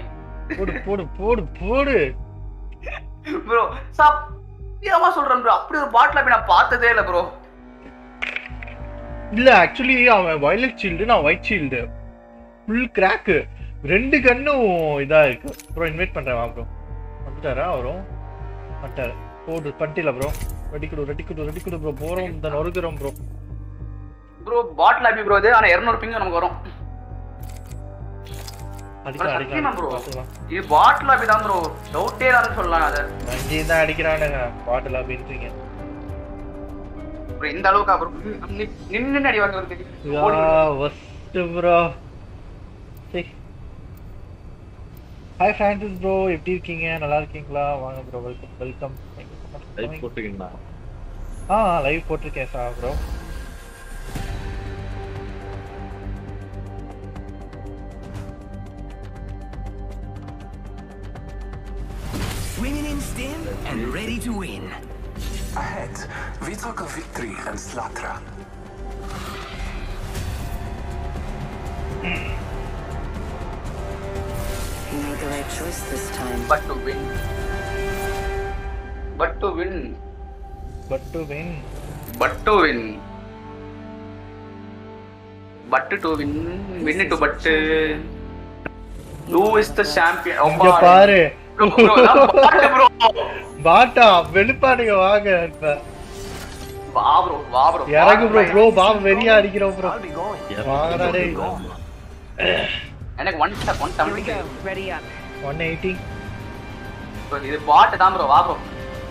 போடு போடு போடு போடு bro சத்தியமா சொல்றேன் bro அப்படி ஒரு bot lobby நான் பார்த்ததே இல்ல bro இல்ல एक्चुअली அவன் violet shield நான் white shield full crack ரெண்டு கண்ணும் இதா இருக்கு bro இன்வைட் பண்றேன் வா bro வந்துட்டாரா அவரும் வந்துட்டாரு போடு பட்டில bro ரெடிக்குடு ரெடிக்குடு ரெடிக்குடு bro போறோம் தான் நொறுக்குறோம் bro bro bot lobby bro இது انا two hundred ping நமக்கு வரும் bro. Swimming in steam and ready to win. Ahead, we talk of victory and slaughter. You made the right choice this time. But to win. But to win. But to win. But to win. But to win. Win to but. Who is the champion? Oh, bro, bro, bro. Bata, velipadiga vaaga ipa. Va bro, va bro. Yaragu bro, bro, va very adikira bro. Vaagara dei. Enak one seventy ready up. one eighty. Bro, idu bot da bro, va bro.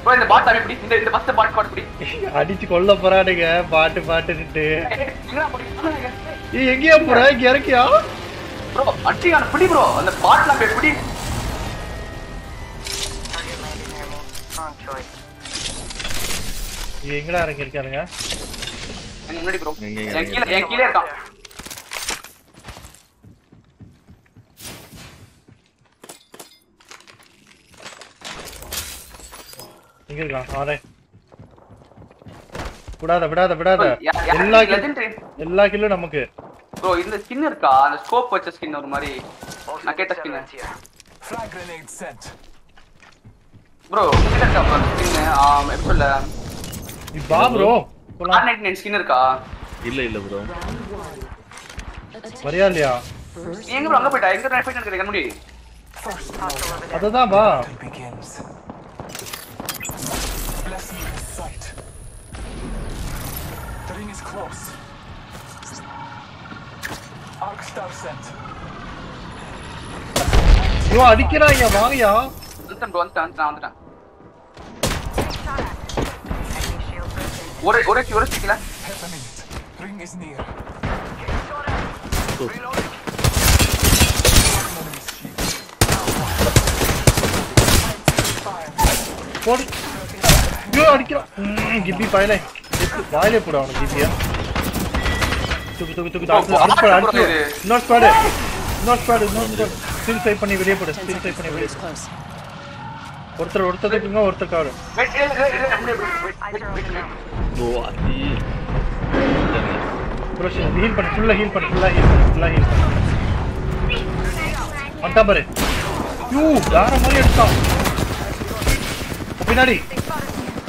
Bro, inda bot thammi pidi, inda inda first bot card pidi. Adichu kolla poraadunga, bot bot nittu. Ee engiya pora, yarakiya? Bro, adiyana pidi bro, andha bot la pidi. ये इंगला आ रहे हैं क्या लगा? इंगली bro. इंगली इंगली लेता। इंगली का आ रहे। बड़ा था बड़ा था बड़ा था। इल्ला किलो इल्ला किलो नमक है। ब्रो इन्दर स्किनर का ना स्कोप पर चस्किनर हमारी ना कैसा स्किनर है? Bro, skinner का skinner आम एप्पल है। ये बाप bro। आने ने skinner का। इल्ले इल्ले bro। बढ़िया लिया। ये इंगे bro अंगा पेटा इंगे राइट पेटन करेगा मुड़ी। अता था बाप। यो आदिकिरा या बाग या। अंतन बंद अंतन आंधरा। ओरे ओरे क्योरे चिकला। बोल। यो आदिकिरा। गिब्बी पायले। पायले पुड़ा उन्हें गिब्बिया। तू तू तू तू आर्ट पर आर्ट पर। नॉट पर है। नॉट पर है नॉट पर। स्टिल टाइप पनी बिरे पड़े। स्टिल टाइप पनी बिरे। ஒருத்தர் ஒருத்தர் கிங்க ஒருத்தர் காவல wait bro Aadhi bro heal பண்ணு ஃபுல்லா ஹீல் பண்ணு ஃபுல்லா ஹீல் பண்ணு ஃபுல்லா ஹீல் பண்ணு மொத்த பாரு யூ யார மாதிரி எடுத்தா பின்னாடி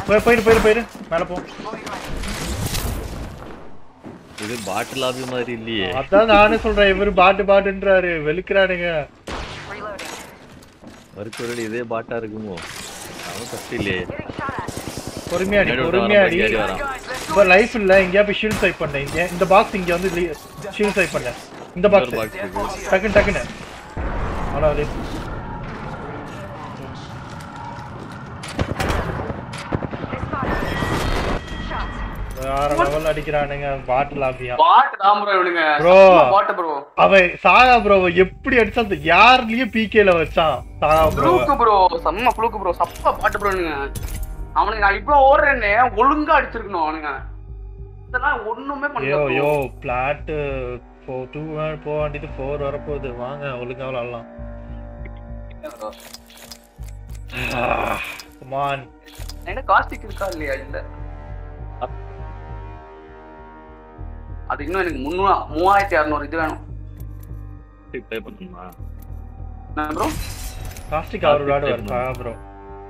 போய் போய் போய் போய் மேல போ இது பாட் லாபி மாதிரி இல்லையே அதான் நானே சொல்றேன் இவரு பாட் பாட்ன்றாரு வெளுக்குறானுங்க வர்க்குறடி இதே பாட்டா இருக்குமோ அவன் கஷ்டிலே பொறுமையா அடி பொறுமையா அடி இப்போ லைஃப் இல்ல இங்க போய் ஷீல்ட் டைப் பண்ணு இங்க இந்த பாக்ஸ் இங்க வந்து ஷீல்ட் டைப் பண்ணு இந்த பாக்ஸ் டக்கு டக்குன ஆனா அது யார லெவல் அடிக்குறானுங்க பாட் லாபியா பாட் தாம்ரோ இவனுங்க பாட் ப்ரோ அவ சாகா ப்ரோ எப்படி அடிச்சது யார்லயே பிகேல வச்சான் சாகா ப்ரோ ப்ளூக்கு ப்ரோ சம்ம ப்ளூக்கு ப்ரோ சப்ப பாட் ப்ரோனுங்க அவனுக்கு நான் இப்போ ஓடுறேனே ஒழுங்கா அடிச்சிருக்கணும் அவனுங்க இதெல்லாம் ஒண்ணுமே பண்ணல ப்ரோ யோ பிளாட் two போ வேண்டியது four வர போகுது வாங்க ஒழுங்கா விளையாடலாம் come on என்ன காஸ்டிக் இருக்கா இல்லையா இந்த அது இன்னும் எனக்கு three thousand six hundred இது வேணும் டிப் பை பண்ணுமா நான் bro காஸ்டிக் ஆடு ஆடு வரதா bro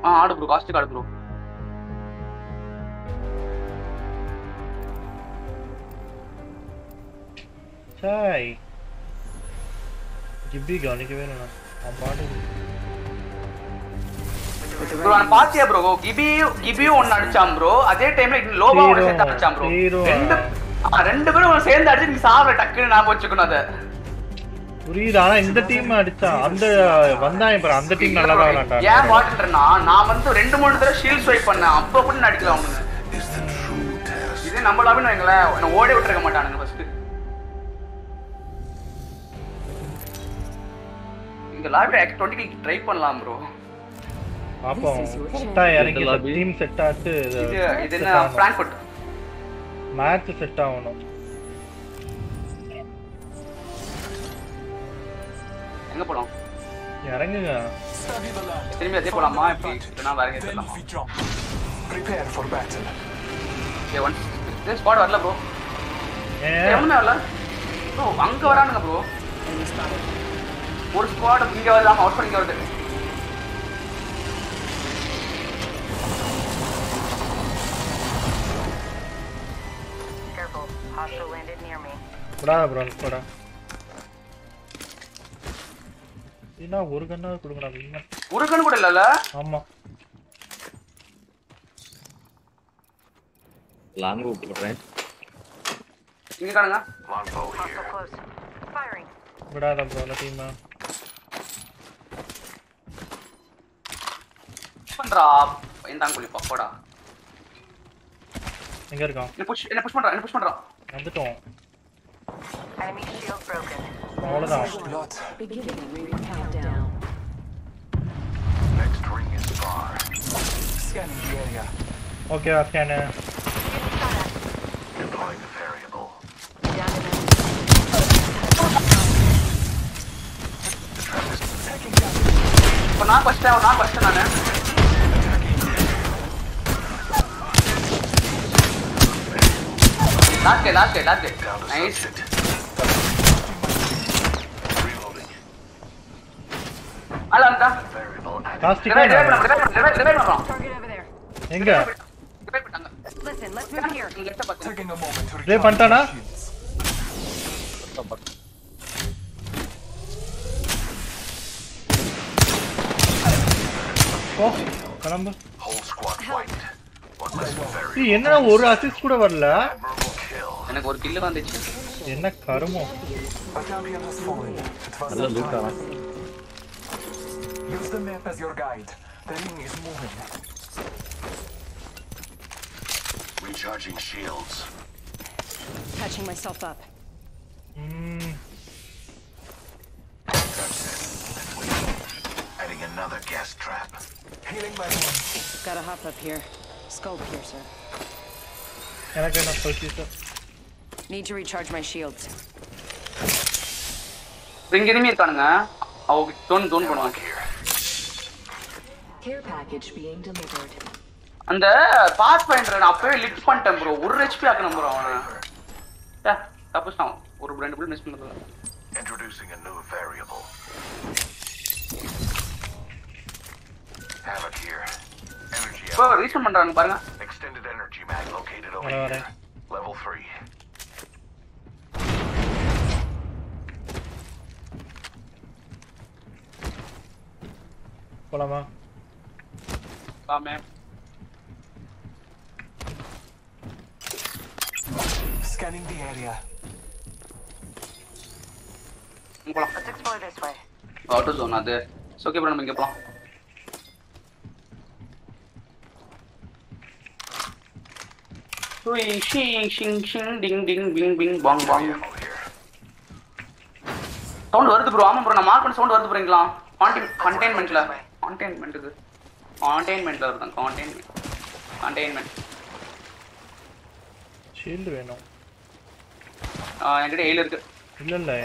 ஆ ஆடு bro காஸ்டிக் ஆடு bro சாய் கிப்பி கானிக்கு வேணும்னா ஆ பாடு bro நான் பாத்தியா bro கிபி கிபி ஒன்னு அடிச்சாம் bro அதே டைம்ல இன்னும் லோபா ஒன்னு செட் அடிச்சாம் bro ரெண்டு ரெண்டு பேரும் சேர்ந்து அடிச்சு நீ சாவல டக்குன்னு நான் போச்சுக்கணும் அத புரியுது. ஆனா இந்த டீம் அடிச்சா அந்த வந்தாய் பாரு அந்த டீம் நல்லா தான் விளையாடா. ஏன் வாட்டறனா நான் வந்து ரெண்டு மூணு தடவை ஷீல்ட் ஸ்வைப் பண்ண அப்ப கூட அடிக்கலாம் அவங்க. இது நம்மளாவே நாங்களே நான் ஓடி விட்டுற மாட்டானுங்க ஃபர்ஸ்ட். இந்த லாபி ஆக்சுவலி ட்ரை பண்ணலாம் bro. பாப்போம். செட்டா இறங்கி டீம் செட் ஆட்டு இது இது என்ன பிராங்க்ஃபர்ட் மேட்ச் செட் ஆகணும். எங்க போலாம்? இறங்குங்க. திரும்பி அதே போலாமா? இப்ப நான் வரேன் இதெல்லாம். Prepare for battle. Okay one. This squad வரல bro. ஏம்னா வரல? ஓ அங்க வரானுங்க bro. ஒரு ஸ்குவாட் இங்க வரலாம் அவுட் பண்ணிக்க வரது. Careful. Hostile landed near me. போடா bro போடா. என்ன ஒரு கண்ணா குடுங்கடா நீங்க ஒரு கண்ணு கூட இல்லல. ஆமா லாங் ரூட் போறேன் இங்க காணுங்க லாங் க்ளோஸ் ஃபயரிங் விடா தான் போல டீம் பண்றா என்னடாம் குளி பப்படா எங்க இருக்கான் என்ன புஷ் என்ன புஷ் பண்றா என்ன புஷ் பண்றா வந்துட்டோம் enemy shield broken அவ்வளவுதான் beginning ring countdown next ring is far scanning the area okay I can deploying the variable இப்ப நான் ஃபர்ஸ்ட் நான் நான் ஃபர்ஸ்ட் நானே லாஸ்ட் லாஸ்ட் லாஸ்ட் நைஸ் அலங்கா காஸ்ட் கிரேட் கிரேட் கிரேட் பண்றோம் எங்க கிரேட் பண்ணாங்க listen let's move here taking a moment to play பண்ணடா O கலம்ப whole squad fight இது என்ன ஒரு அசிஸ்ட் கூட வரல எனக்கு ஒரு கில் வந்துச்சு என்ன கருமோ நல்ல லூட் ஆனா Use the map as your guide. The ring is moving. Recharging shields. Patching myself up. Mm. That's it. Adding another gas trap. Healing my wounds. Gotta hop up here. Skull piercer. Can I get enough skull piercer? Need to recharge my shields. Ring enemy irukanga. Avuk don don ponuvanga. Care package being delivered. அந்த Pathfinder நான் அப்பவே lid பண்ணிட்டேன் bro. ஒரு HP ஆக்கணும் bro அவன. டா தப்புச்சான். ஒரு ரெண்டு புல் மிஸ் பண்ணதுல. Introducing a new variable. Havoc here. Energy. போ ரீசன் பண்றாங்க பாருங்க. Extended energy mag located over here. Level three. போலாமா? Come man. Scanning the area. Let's explore this way. Auto zone adu. So okay bro naminge polam. Swing shing shing shing ding ding bing bing bong bong. Sound varudhu bro. Aama bro na mark panna sound varudhu bringla. Containment la. Containment idu. Containment la irukku containment containment shield venum ah engade ail irukku illa illa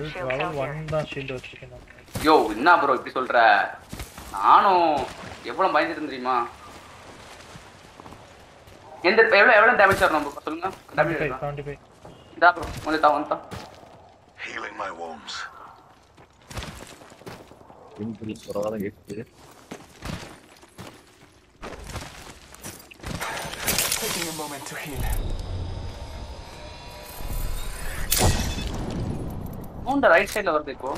level one da shield vechirukken yo enna bro ipdi solra naanu evlo bayindithu theriyuma end evlo evlo damage varum bro solunga damage seventy-five da bro mole ta vanta healing my wounds input parada gate taking a moment to heal. On the right side la varudhu ipo.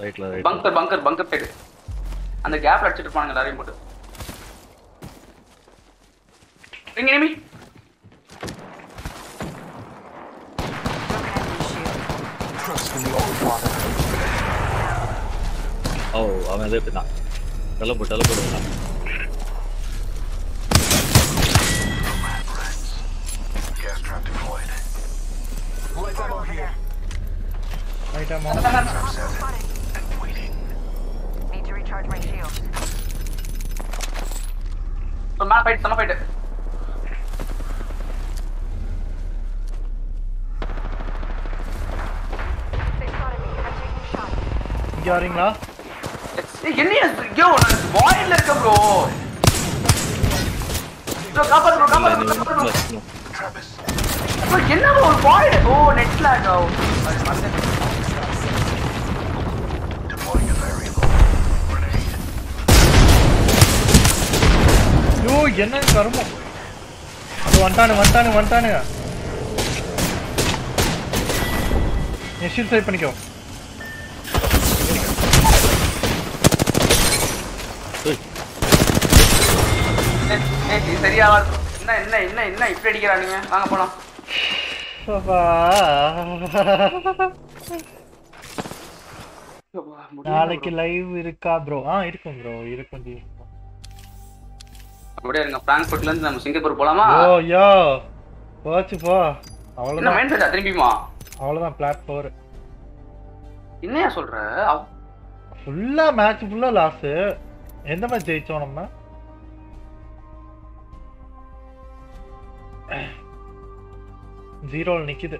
Right la right. Bunker bunker bunker side. And the gap achitu pananga ellariyum potu. Ring enemy. Trust in the old water. Oh, I'm going to go. Tell him, tell him. Gas trap deployed. Light ammo here. Light ammo. I'm waiting. Need to recharge my shield. So, man, fight, son, fight. What are you doing? Yo, it's wild like a bro. Bro, cover bro, cover bro, cover bro. Bro, what bro, wild. Oh, net lag. Deploying a variable. Grenade. Yo, enna karma. Adu vantanu vantanu vantanu. Nishil try panikko. சரியா என்ன என்ன என்ன என்ன இப்படி அடிக்குறானுங்க வாங்க போலாம் அப்பா நாளைக்கு லைவ் இருக்கா bro ஆ இருக்கும் bro இருக்கும் ஜி அப்படியே இருங்க பிராங்க்பர்ட்ல இருந்து நம்ம சிங்கப்பூர் போலாமா ஓ யோ போச்சு போ அவ்வளவுதான் என்ன மைண்ட் செட் திரும்பிமா அவ்வளவுதான் பிளாட் பவர் என்னையா சொல்ற ஃபுல்லா மேட்ச் ஃபுல்லா லாஸ் எந்த மேட்ச் ஜெயிச்சோம் நம்ம zero நிக்குது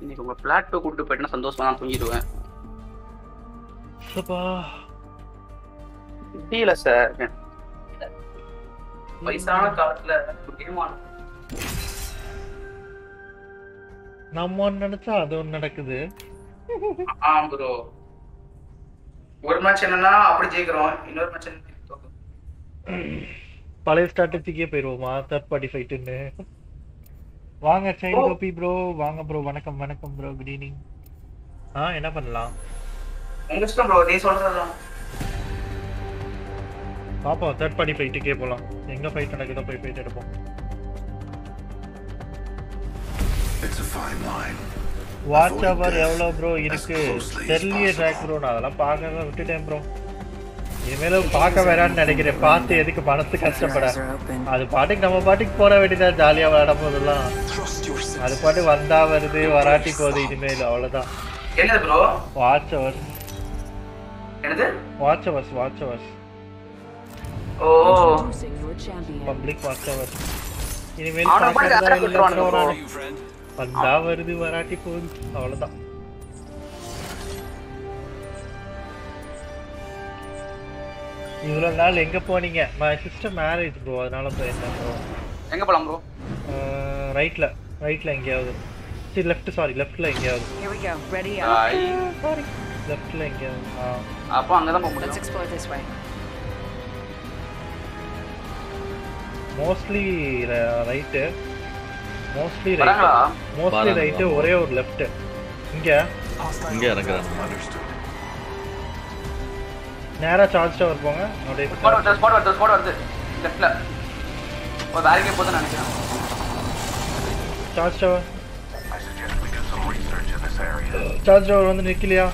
இன்னைக்கு நம்ம பிளாட்டோ கூட்டி போய்ட்டா சந்தோஷமா நான் தூங்கிடுவேன் சபா டீல சார் பைசான காலத்துல கேம் ஆன நம்ம நினைச்சா அது நடக்குது ஆ bro ஒரு மேட்ச் என்னன்னா அப்படி ஜெயிக்கிறோம் இன்னொரு மேட்ச் பழைய ஸ்ட்ராட்டஜிக்கே போயிருவோமா third party fight ன்னு வாங்க சைடு கோபி bro வாங்க bro வணக்கம் வணக்கம் bro good evening ஆ என்ன பண்ணலாம் உங்க இஷ்டம் bro நீ சொல்றதா பாப்பா third party fight க்கே போலாம் எங்க ஃபைட் நடக்குதோ போய் ஃபைட் எடுப்போம் it's a fine line watch over எவ்ளோ bro இருக்கு தெரியல ட்ராக் bro நான் அதெல்லாம் பார்க்கவே விட்டுட்டேன் bro இமேல பாக்க வேறான்னு நினைக்கிறேன் பாத்து எதுக்கு மனசு கஷ்டப்பட அது பாட்டுக்கு நம்ம பாட்டுக்கு போற வேண்டியதா ஜாலியா விளையாட போதெல்லாம் அது பாட்டு வந்தா வருது வராட்டி போது இனிமேல் அவ்வளவுதான் என்னது bro வாட்ச் அவர் என்னது வாட்ச் அவர் வாட்ச் அவர் ஓ பப்ளிக் வாட்ச் அவர் இனிமேல் வந்தா வருது வராட்டி போது அவ்வளவுதான் இவ்ளோ நாள் எங்க போனீங்க my sister marriage bro அதனால போயிட்டேன் bro எங்க போலாம் bro ரைட்ல ரைட்ல எங்கயாவது சரி லெஃப்ட் சாரி லெஃப்ட்ல எங்கயாவது here we go ready sorry லெஃப்ட்ல எங்கயாவது அப்ப அங்க தான் போக முடியும் let's explore this way mostly right mostly right mostly right ஒரே ஒரு லெஃப்ட் இங்க இங்க இறங்கறாங்க நேரா சார்ஜ் டவர் போங்க அப்படியே ஸ்பாட் வருது ஸ்பாட் வருது ஸ்பாட் வருது லெஃப்ட்ல ஒரு பாரிகே போதா நினைக்கிறேன் சார்ஜ் டவர் சார்ஜ் டவர் வந்து நிக்கலையா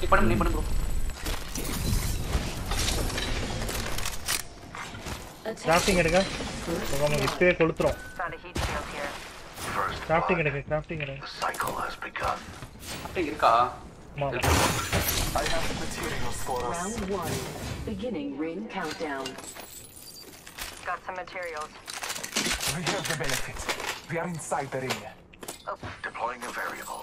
நீ பண்ணு நீ பண்ணு bro கிராஃப்டிங் எடுங்க போங்க இப்பவே கொளுத்துறோம் கிராஃப்டிங் எடுங்க கிராஃப்டிங் எடுங்க கிராஃப்டிங் இருக்கா Mom. I have the materials for us. Round one, beginning ring countdown. Got some materials. We have the benefits. We are inside the ring. Oh. Deploying a variable.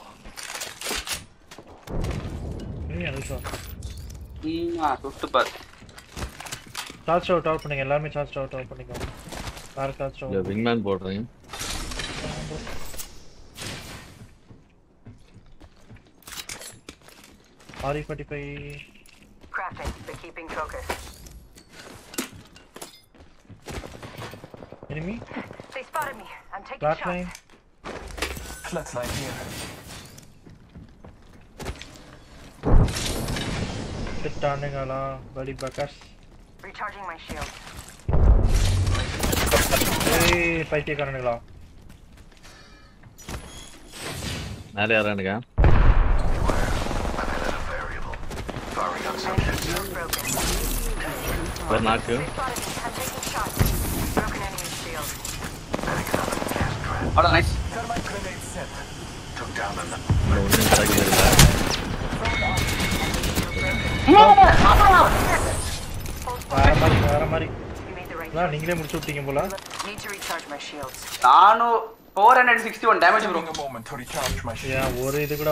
Yeah, this one. Yeah, good bad. Charge out, out panninga. Ellarme charge out, out panninga. Car charge out. Yeah, wingman podreenga. R forty-five crafting but keeping focus enemy they spotted me I'm taking Black shots line. Flat line here sit turning ala badi bakas recharging my shield hey fight karana la nare yaranukka But not good. Hold on, nice. four hundred sixty-one damage bro. Yeah, one is kuda.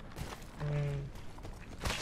Oh,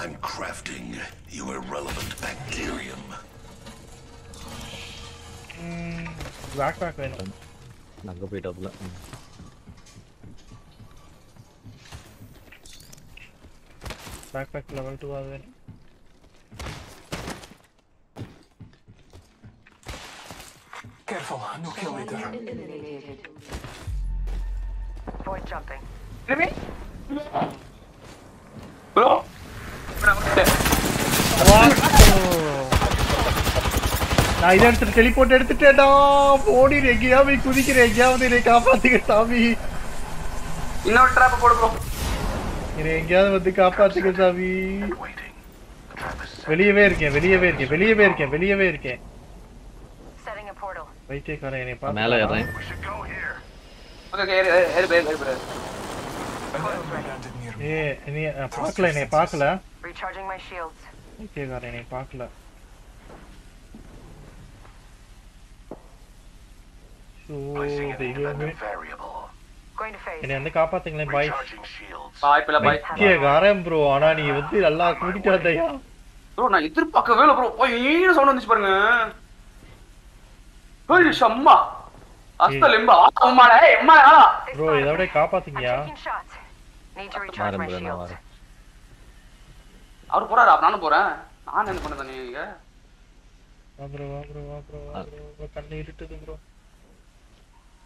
I'm crafting you irrelevant bacterium. Mm, backpack right now. Not go be double. Backpack level two already. Careful, no kill leader. Void jumping. Really? Bro. I don't teleport at the dead of Odi Regia, we could get out the Rekapa the Tavi. You know, trap for Regia with the Kapa the Tavi. Very American, very American, very American, very American. Setting a portal. We take her any part. We should go here. Okay, yeah, any parkla, any parkla. Recharging my shields. Okay, got any parkla. So, they go me. Going to phase. And the kappa thing like bye. Bye, pilla bye. Okay, garam bro, ana nee vetti alla kuditadaya. Bro, na idru pakka vela bro. Oy, sound vandichu parunga. Holy shamma. Asta limba, amma hey, amma ala. Bro, idavade kappa thing ya. Need to recharge my shield. Avaru pora ra nanu poren naan enna panadani iga va bro va bro va bro va kanni irutudhu bro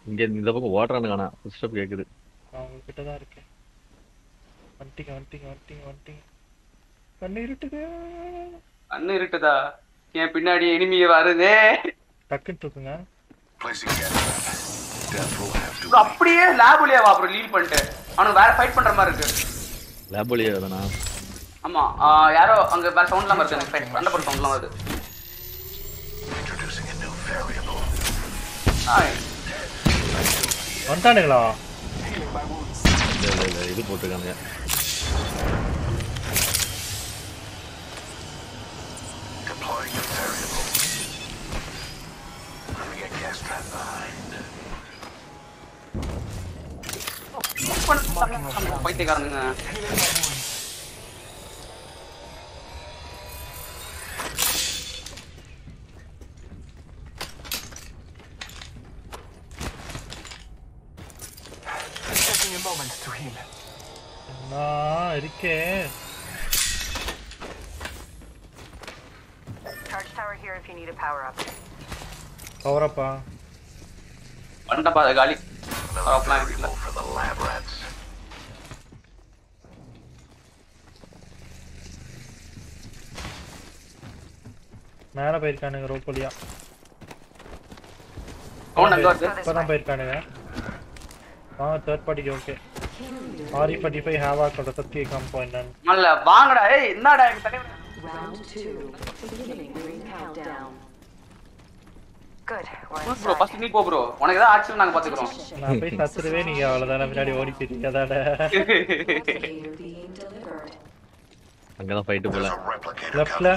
inge indha pakku water ana footstep kekudhu avu kitta da irukke vanti vanti vanti vanti kanni irutudhu anna irutudha yen pinnadi enemy varudhe takku tukunga placing அப்படியே லேபுலியா வா bro லீல் பண்ணிட்டு அவன வேற fight பண்ற மாதிரி இருக்கு லேபுலியா தானா ஆமா யாரோ அங்க வேற சவுண்ட்லாம் வருது எனக்கு ஃபைட் பண்ண போற சவுண்ட்லாம் வருது introducing a new variable வந்துட்டானேங்களா இது போட்டுகாங்க deploying a variable bring a gas trap behind अपन अपन पैसे कारण ना taking a moment to heal ना इरिके charge tower here if you need a power up power up पंडा पा गाली और अपना lab rats மேல போயிருக்கானுங்க ரோபோலியா கவுண்ட் அங்க வந்து இப்பதான் போயிருக்கானுங்க ஆ தேர்ட் பார்ட்டிக்கு ஓகே ஆர் ஃபார்ட்டி ஃபைவ் ஹேவா கொண்ட சத்திய காம் பாயிண்ட் நல்ல வாங்கடா ஏய் என்னடா இந்த தலைவர் good bro first நீ போ bro உனக்கு ஏதாவது ஆக்சன் நாங்க பாத்துக்குறோம் நான் போய் சத்துறவே நீங்க அவ்வளவுதான பின்னாடி ஓடி போயிட்டீங்க அதானே அங்க தான் ஃபைட் போல லெஃப்ட்ல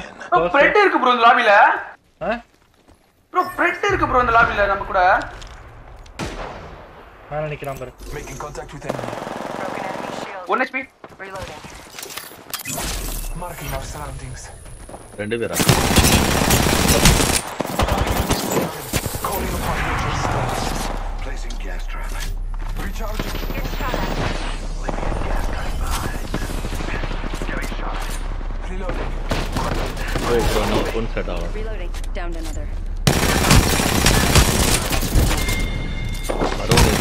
ஃப்ரெண்ட் இருக்கு bro இந்த லாபில ஹ Bro, Fred irukku bro and lobby la namu kuda. Mana nikran bro. Making contact with enemy. One H P. Reloading. Marking our surroundings. Rendu vera. Calling upon major stars. Placing gas trap. Recharging. Leaving a gas trap behind. Getting shot. Reloading. Wait, so now one set hour. Reloading. Downed another. I don't need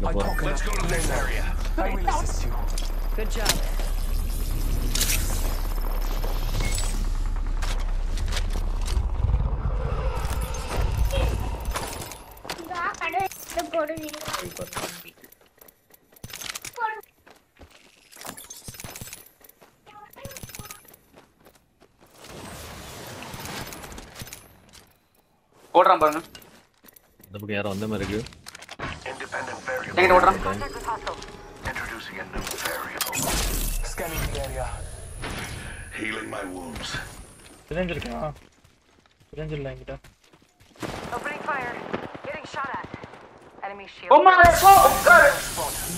to go. Let's go to this area. I will assist you. Good job. Go down, brother. Look here on the menu. Independent variable. Take it over. Introducing a new variable. Scanning the area. Healing my wounds. Ranger ka. Ranger line ka. Opening fire. Getting shot at. Enemy shield. Oh my God! Got it.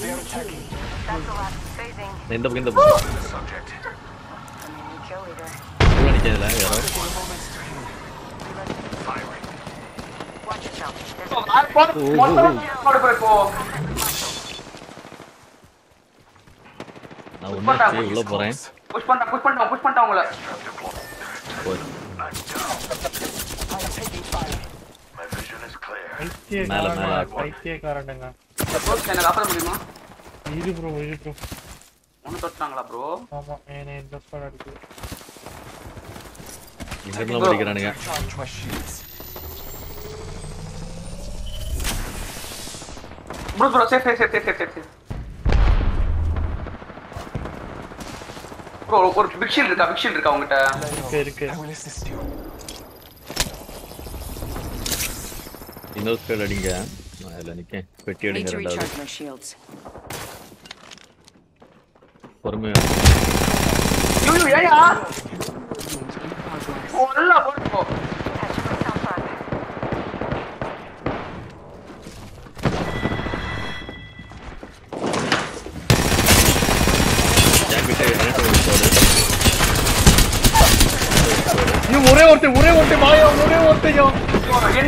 They are attacking. That's the last phasing. End up in the subject. Kill leader. Run it there. Firing. Watch yourself. Oh, I got one more. Now one more. Push panda, push panda, push panda, ungala. I'm down. I'm taking fire. My vision is clear. Mala mala. Aithiye karananga. Support channel apra mudiyuma. Easy bro, easy bro. Onu tottaangala bro. Mama, ene inda paradu. Indengla mudikkrananga. Bruce, bro, safe, safe, safe, safe, safe. Bro, or big shield irka, big shield irka ungatta. Okay, okay. I will assist you. Inno spell adinga. Alla nikke. Petti adinga rendu. Recharge my shields. Porme. Yo yo yeah yeah. Oh alla bro. You were over the way over the way over the way over the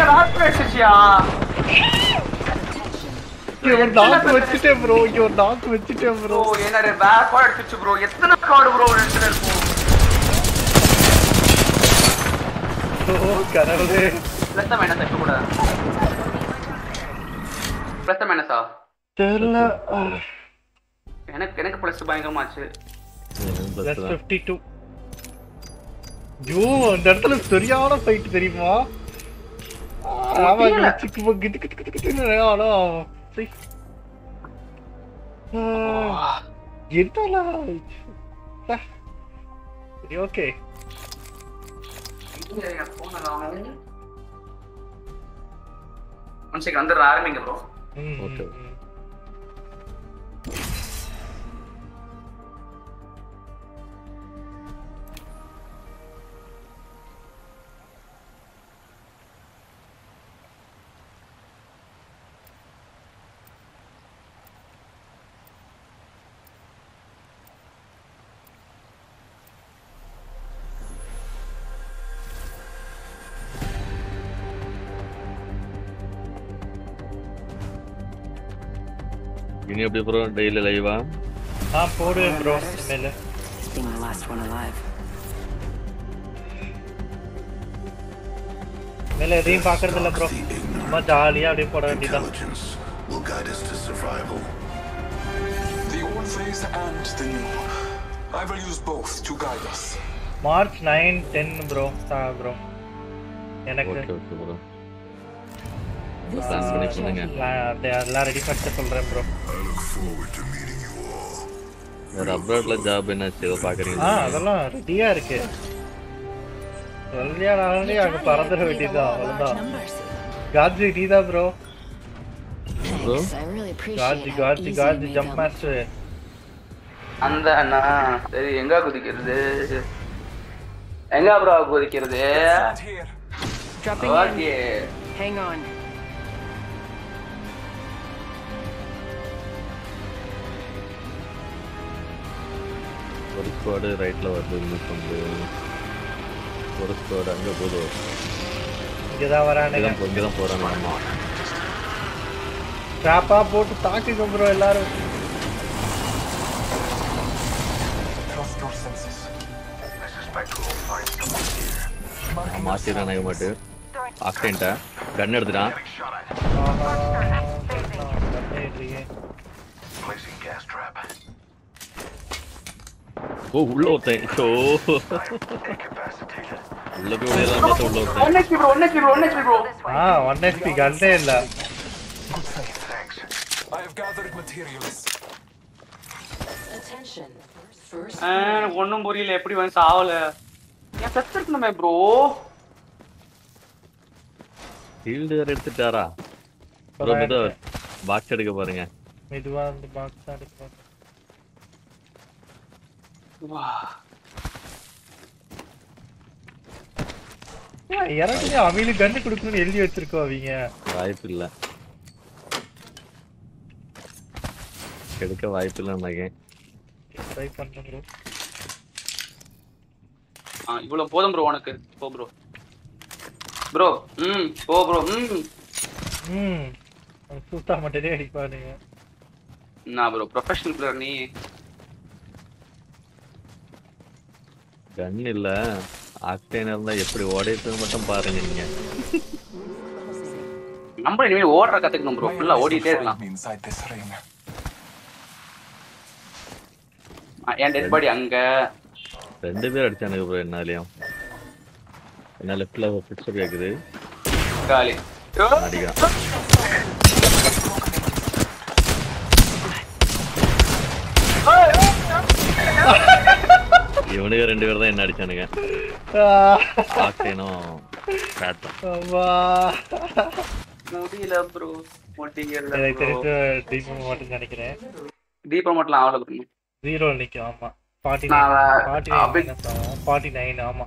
not vegetable, bro. You're not vegetable, bro. You're not a bad part, bro. You're not a card, bro. Oh, God. Let the man at Let the man at Can I get a plus buying a match? That's fifty-two. Yo, that's a story out of fight, Terima. I'm a chick. Get alive. You okay? One second, under arming, bro. Okay. You have bro daily live ah ah pore bro mele being the last one alive mele reem paakradilla bro ma jaliya apdi poda vendida will guide us to survival the old phase and the new I will use both to guide us March nine ten bro sa bro enakku okay bro This is uh, they are already first of all, bro. I look forward to meeting you all. Your upload la job enna save paakringa. Ah, adala ready a irukku. Already already aga paradara vettida avladha. Gadji idida bro. Bro. Gadji gadji gadji jump master. Andha anna seri enga kudikirude. Enga bro kudikirude. Dropping oh, in. Yeah. Hang on. What is squad right now? What is squad? I'm going to go. I'm going to go. I'm going to go. I'm going to go. Master is going to be accident. Gun is going placing gas trap. Oh, low thing. Oh, look at that. one X P, bro. one X P, bro. Ah, one X P. Gun is not. Thanks. I have gathered materials. Attention. First. And one number is everyone. Yeah, that's it, man, bro. Field is red, Tara. Bro, let's go. Box side, go. Let's go. Box side. Wow. Yeah, yeah. That's why Amil is gunning. Put it in the L D. Go, Aviya. Wipe it, la. Get it, wipe it, la, man. Wipe it, bro. Ah, you will bro. Onak, go bro. Bro, hmm, go bro, hmm. Hmm. I'm suta material here. Nah, bro, professional player nee. Gun illa. Octane alla eppadi odiyadhu mattum paarenga neenga. Number anyway odra kathukkum bro. Fulla odite irukkalam. Inside this ring. Ah, and dead body anga. ரெண்டு பேர் அடிச்சானுங்க bro என்னாலயா என்ன லெஃப்ட்ல ஒரு picture இருக்குது காலி அடிங்க இவனுங்க ரெண்டு பேர் தான் என்ன அடிச்சானுங்க ஆக்டேனோ காட் அப்பா முடியல bro மொட்டிங்கல டீப்பா மட்டும் நினைக்கிறேன் டீப்பா மட்டும் ஆவல bro zero நிக்கும் ஆமா forty-nine ஆமா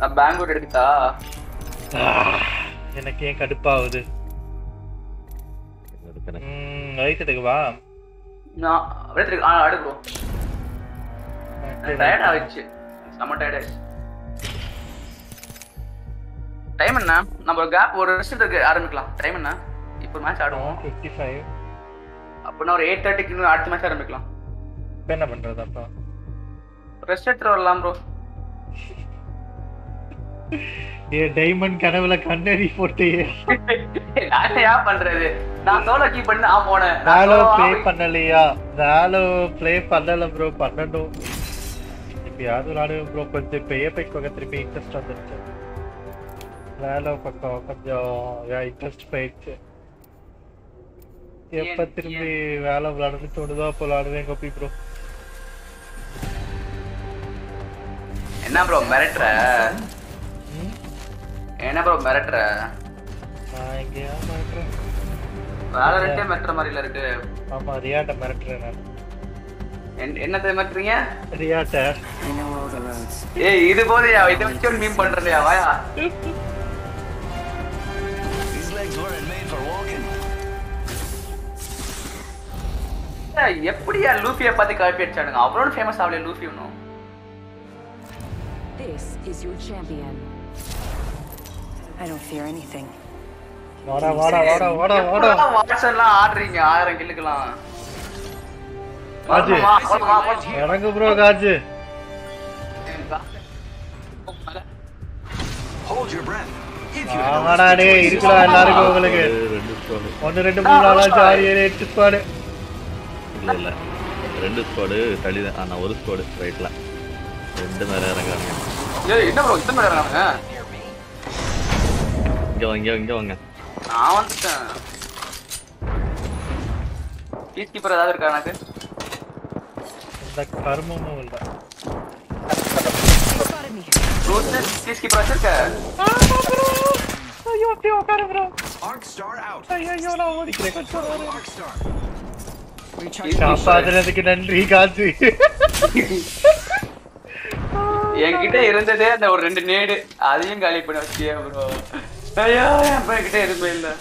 நான் பெங்களூர் எடுத்தா எனக்கு ஏன் கடுப்பாவுது ம் ரைட்டத்துக்கு வா நான் ரைட்டத்துக்கு ஆ ஆடு bro டயர்ட் ஆயிச்சு நம்ம டயர்ட் ஆயிச்சு டைம் என்ன நம்ம ஒரு கேப் ஒரு ரெஸ்ட் எடுக்க ஆரம்பிக்கலாம் டைம் என்ன இப்போ மேட்ச் ஆடுவோம் fifty-five அப்பனா ஒரு eight thirty க்கு அடுத்த மேட்ச் ஆரம்பிக்கலாம் இப்போ என்ன பண்றது அப்பா ரெஸ்ட்ரேட்டர் வரலாம் bro ஏ டைமண்ட் கனவுல கண்ணேரி போட்டு நான் என்ன பண்றது நான் சோலோ கீ பண்ண ஆ போனே சோலோ ப்ளே பண்ணலையா சோலோ ப்ளே பண்ணல bro பண்ணணும் இப்போ யாரு ஆடு bro கொஞ்சம் இப்போ ஏபெக்ஸ் பக்கம் திருப்பி இன்ட்ரஸ்ட் வந்துருச்சு சோலோ பக்கம் கொஞ்சம் யா இன்ட்ரஸ்ட் போயிடுச்சு எப்ப திரும்பி வேலை விளையாடுறது தோணுதோ அப்போ விளையாடுவேன் கோபி bro என்ன bro மிரட்டற என்ன bro மிரட்டற நான் இங்க மிரட்டற வாலரட்டே மிரட்டற மாதிரில இருக்கு ஆமா ரியாட்ட மிரட்டற நான் என்ன தே மிரட்டறீங்க ரியாட்ட ஏய் இது போறியா இத வச்சு ஒரு மீம் பண்றலையா வாயா these legs were made for walking எப்படியா லூஃபியை பத்தி காப்பி அடிச்சானுங்க அவரோட ஃபேமஸ் ஆவலே லூஃபியும் This is your champion. I don't fear anything. Vada vada vada vada vada. Watson la aadringa one thousand killukalam. Gaje. Erangu bro gaje. Hold your breath. If you have vada de irukla ellarku ungalku one two three four five six seven eight squad. Illa illa. Rendu squad thali ana oru squad right la. ரெண்டு மேல இறங்கறாங்க. ஏய் என்ன bro இந்த மேல இறங்கறாங்க? இங்க வாங்க இங்க வாங்க. நான் வந்துட்டேன். பீஸ் கீப்பர் ஏதாவது இருக்கா எனக்கு? இந்த கர்மமோ இல்ல. ரோட்ல பீஸ் கீப்பர் இருக்கா? ஐயோ டே okay bro. Arc star out. ஐயோ ஐயோ நான் ஓடிக்கிறேன் கொஞ்சம். Arc star. காப்பாத்துறதுக்கு நன்றி காஜி. என்கிட்ட இருந்ததே அந்த ஒரு ரெண்டு நேடு அதையும் காலி பண்ணி வச்சியே bro Oh, bro, this is. Bring it down.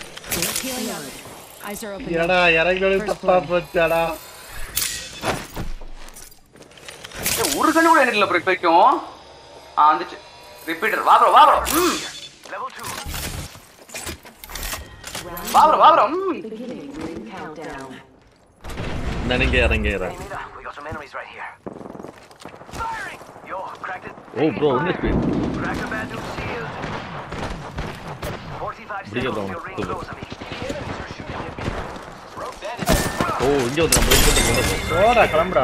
Oh, you don't remember.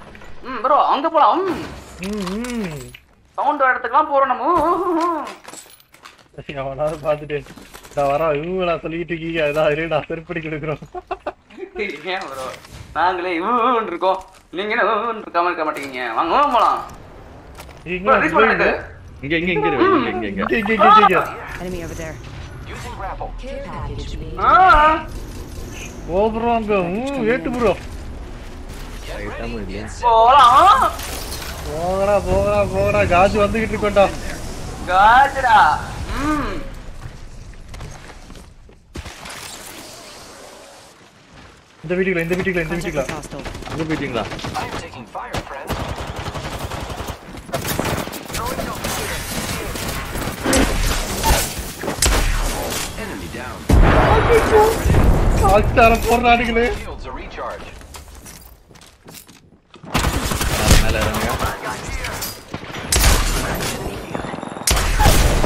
Hmm, bro, anga polam. Hmm. Sound eduthukalam porom namu. Sina vana paathutte. Da vara ivula solittu giga eda irena serpadi kudukrom. Hey bro. Naangale ivun irukom. Neenga ena ivun irukama irka mattinga. Vaanga polam. Inga inga inga inga inga inga. Inga inga inga. Enemy over there. Using grapple. Ah. Oh bro, anga. Hmm, eight bro. போடா போடா போடா போடா gauge வந்துக்கிட்டு இருக்கடா காஜ்டா ம் இந்த வீட்டுக்குள்ள இந்த வீட்டுக்குள்ள இந்த வீட்டுக்குள்ள இந்த வீட்டுக்குள்ள enemy down ஆச்சார போறானீங்களே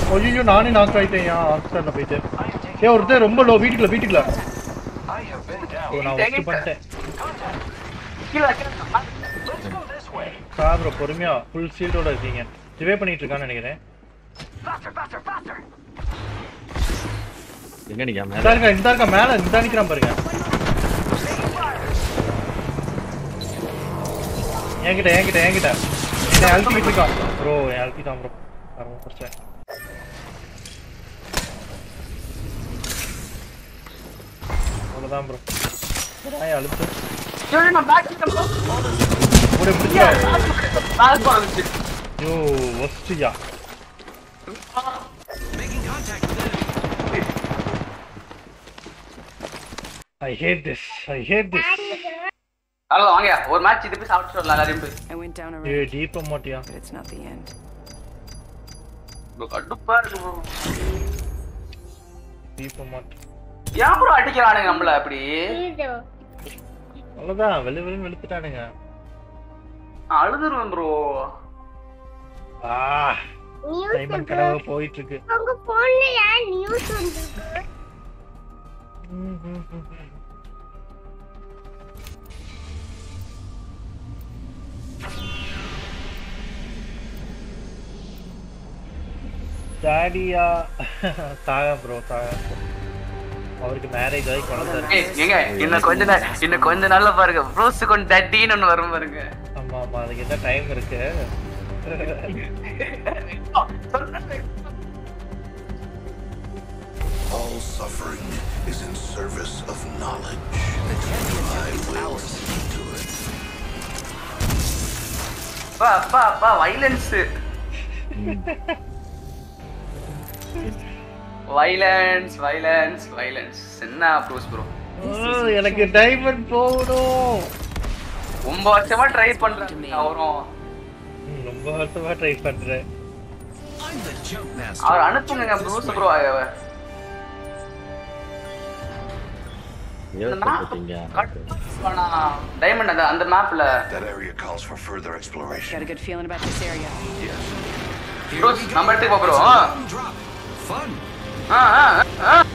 Oh, you nani knock right there, after the page. Hey, or there, rumble low, beat it, beat it. I have been down. Now, let's go this way. Car, bro, Pormia, full shield order thing. The weapon is gone again. Faster, faster, faster. You're going to get mad. Dark, dark, mad, and Danny Crumber. Yank it, yank it, yank it. I'll keep it up. Bro, I'll keep it up. I'm going to check. Damn, bro. Hey, I'll put. You're in a back seat, bro. What is this? Back bomb shit. Yo, what's this? Making contact with enemy. I hate this. I hate this. Hello, Angya. One match idhi pe out shot la la rim pe. I went down already. Yeah, deep amount ya. But it's not the end. Look, addu par bro. Deep amount. Yeah, bro, I take your running umbrella. Please, all of them. Well, well, well, running. All of them, bro. Ah, news. I'm going to point. I'm going to point. Yeah, news. Daddy, ah, Saga, bro, Saga. அவருக்கு marriage ஆகி குழந்தை இருக்கு. ஏங்க இன்ன கொஞ்ச நாள் இன்ன கொஞ்ச நாள்ல பாருங்க ப்ரோஸ் கொண்ட டாடின்னு ஒன்னு வரும் பாருங்க. ஆமா ஆமா அதுக்கு என்ன டைம் இருக்கு. All suffering is in service of knowledge. I will see to it. பா பா பா violence. Violence, violence, violence. Enna Bruce bro. Oh, enakku diamond pogodum. Romba varshama try pandren. Avarum. Romba varshama try pandren. Avaru anupunga Bruce bro. That area calls for further exploration. Got a good feeling about this area. Yes. Bruce, number two, bro. Huh? Fun. Ah, ah, ah.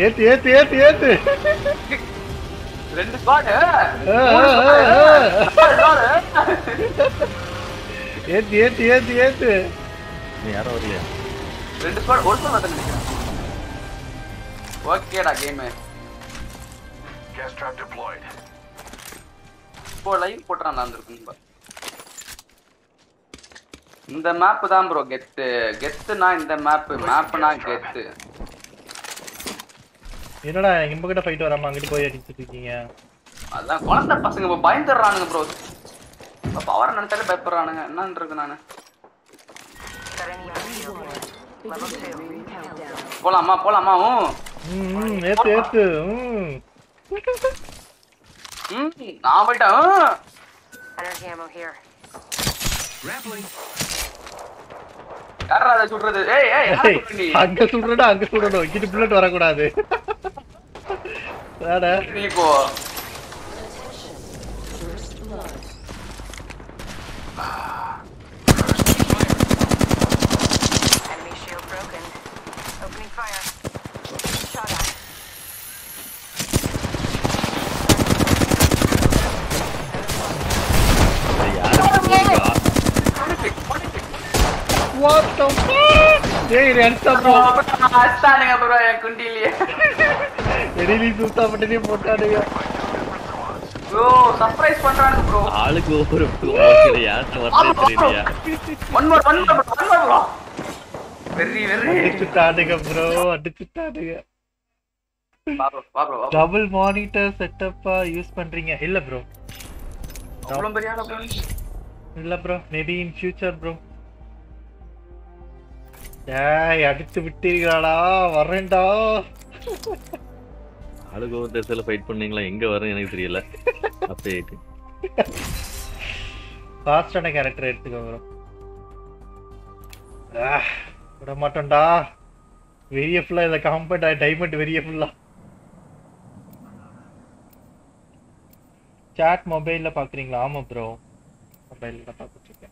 Yeti, yeti, yeti, yeti. Rent spot, huh? Ah, ah, ah. Yeti, yeti, yeti, yeti. Yeah, how are you? Rent spot, old spot, nothing. Work here game. Gas trap deployed. Pola, you put on under the map, bro. Get get the nine the map, map, and get it. You know, I'm going to fight or I'm going to go ahead. I'm going to pass a binder running, bro. A power and telepaper running and under Polama, Polama, hmm, yes, yes, hmm. Hmm, now we're done. Energy ammo here. Grappling. Carra, shoot it. Hey, hey, hey. Anga shoot it, anga shoot it. Get bullet vara kodade. Sada. Nico. Enemy shield broken. Opening fire. Shot at. What the fuck? Hey, Ransom, bro. I'm standing up, bro. I'm Kundili. Really, Suta, but you put that here. Bro, surprise, bro. I'll go for a two hours. Yeah, one more, one more, one more, bro. Very, very. It's starting up, bro. It's starting up. Double monitor setup use pandringa illa bro. Problem beriyala bro. Illa bro. Maybe in future bro. Hey, adittu vittirala varrenda. Alugo thesala fight panningala enga varren enakku theriyala. Update. Fast ana character eduthukom bro. Ah, oda matanda. Variable la combat diamond variable la. Chat mobile la paakringla ama bro mobile la paakuthukken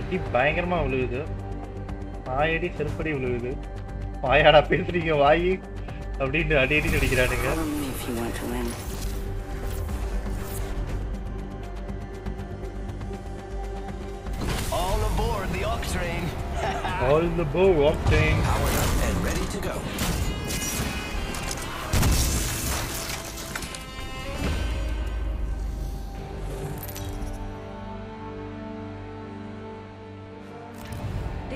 adi bayangarama ulugudhu paayadi serpadi ulugudhu paayada pesringa vaayi appadi adi adi nadikkiraanunga all aboard the Octane all aboard Octane and ready to go.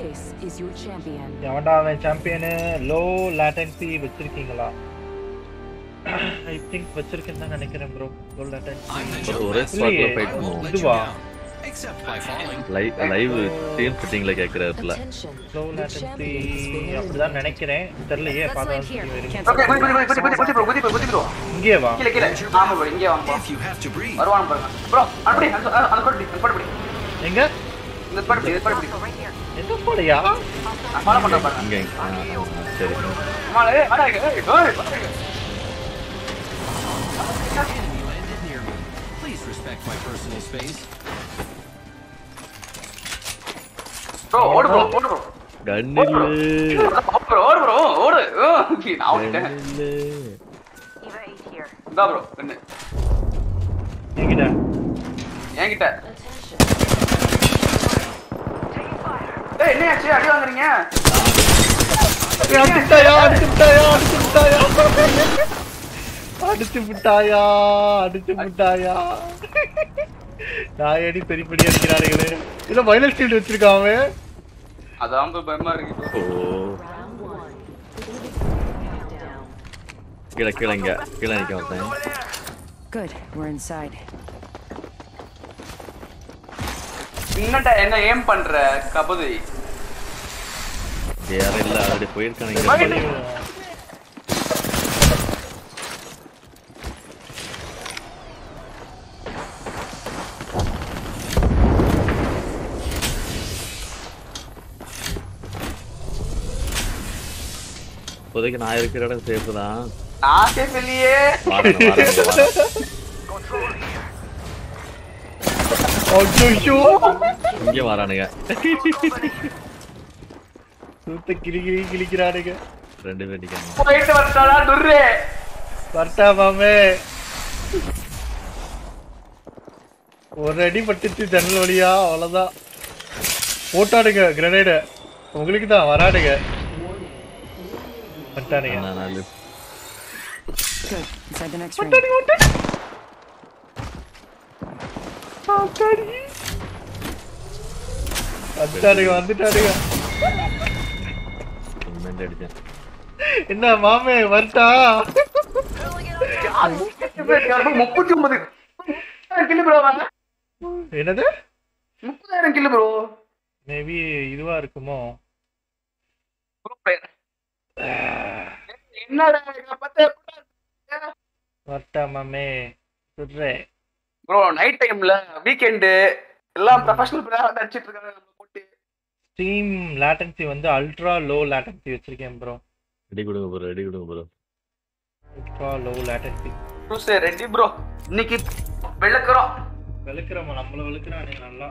This is your champion. Yavanda champion low latency vechirkingala. I think vechirukken na nenikiren bro. Low latency ore spot la fight iduva except by falling live live team fitting la kekkrapla low latency appadha nenikiren therliye paatha okay podi podi podi podi bro podi podi bro inge va kile kile aama bro inge va varvan bro bro apdi anakodi podi enga இந்த படி இந்த படி இந்த போறியா அப்பால பண்ண பாருங்க சரி மாலே அட ஏய் டோய் please respect my personal space bro ஓடு ப்ரோ ஓடு ப்ரோ கன் இல்ல ப்ரோ ஓடு ப்ரோ ஓடு ஓகே நான் ஓடிட்டேன் இவ இட் ஹியர் டா ப்ரோ கன் எங்கிட்ட எங்கிட்ட ஏய் என்ன ஆச்சு அடி வாங்குறீங்க அடிச்சுட்டாயா அடிச்சுட்டாயா அடிச்சுட்டாயா அடிச்சுட்டாயா அடிச்சுட்டாயா நான் ஏடி பெரிய பெரிய அடிக்குறானேங்களே இல்ல வயலன்ஸ் ஃபீல்ட் வச்சிருக்காமே அதான் பயமா இருக்கு ஓ கிள கிளங்க கிள நிக்க வந்தேன் good we're inside என்னடா என்ன ஏம் பண்ற கபடி வேற இல்ல அடி போயிருக்கானே இப்போதைக்கு நான் இருக்கிற இடம் சேஃப் தான். நான் சேஃப் இல்லையே. ஓய்யோ இங்க வரானுங்க. சுத்த கிளி கிளி கிளிக்குறானுங்க. ரெண்டு பேடிக்காங்க. போயிட்டு வரடா டுர்ரே. வரடா மாமே. ஆல்ரெடி பட்டுச்சு ஜன்னல் வழியா அவ்வளவுதான். போட்டாடுங்க கிரனேட். உங்களுக்கு தான் வராடுங்க. Pantaning. No, no, no. Good. Inside the next pantaning, ring. Pantaning. Pantaning. Pantaning. Invented again. Inna mame varta. Yaar, thirty-nine kilo bro. Enadu? thirty thousand kilo bro. Maybe iduva irukumo. Bro player. என்னடா இங்க பத்தே போடா வரடா மாமே சொல்றே bro night timeல weekend எல்லாம் professional player அடிச்சிட்டு இருக்காங்க நம்ம போட்டு ஸ்ட்ரீம் லேட்டன்சி வந்து அல்ட்ரா லோ லேட்டன்சி வச்சிருக்கேன் bro ரெடி கொடுங்க bro ரெடி கொடுங்க bro ultra low latency bro say ready bro இன்னைக்கு வெளுக்குறோம் வெளுக்குறோம் நம்மள வெளுக்குறானே நல்லா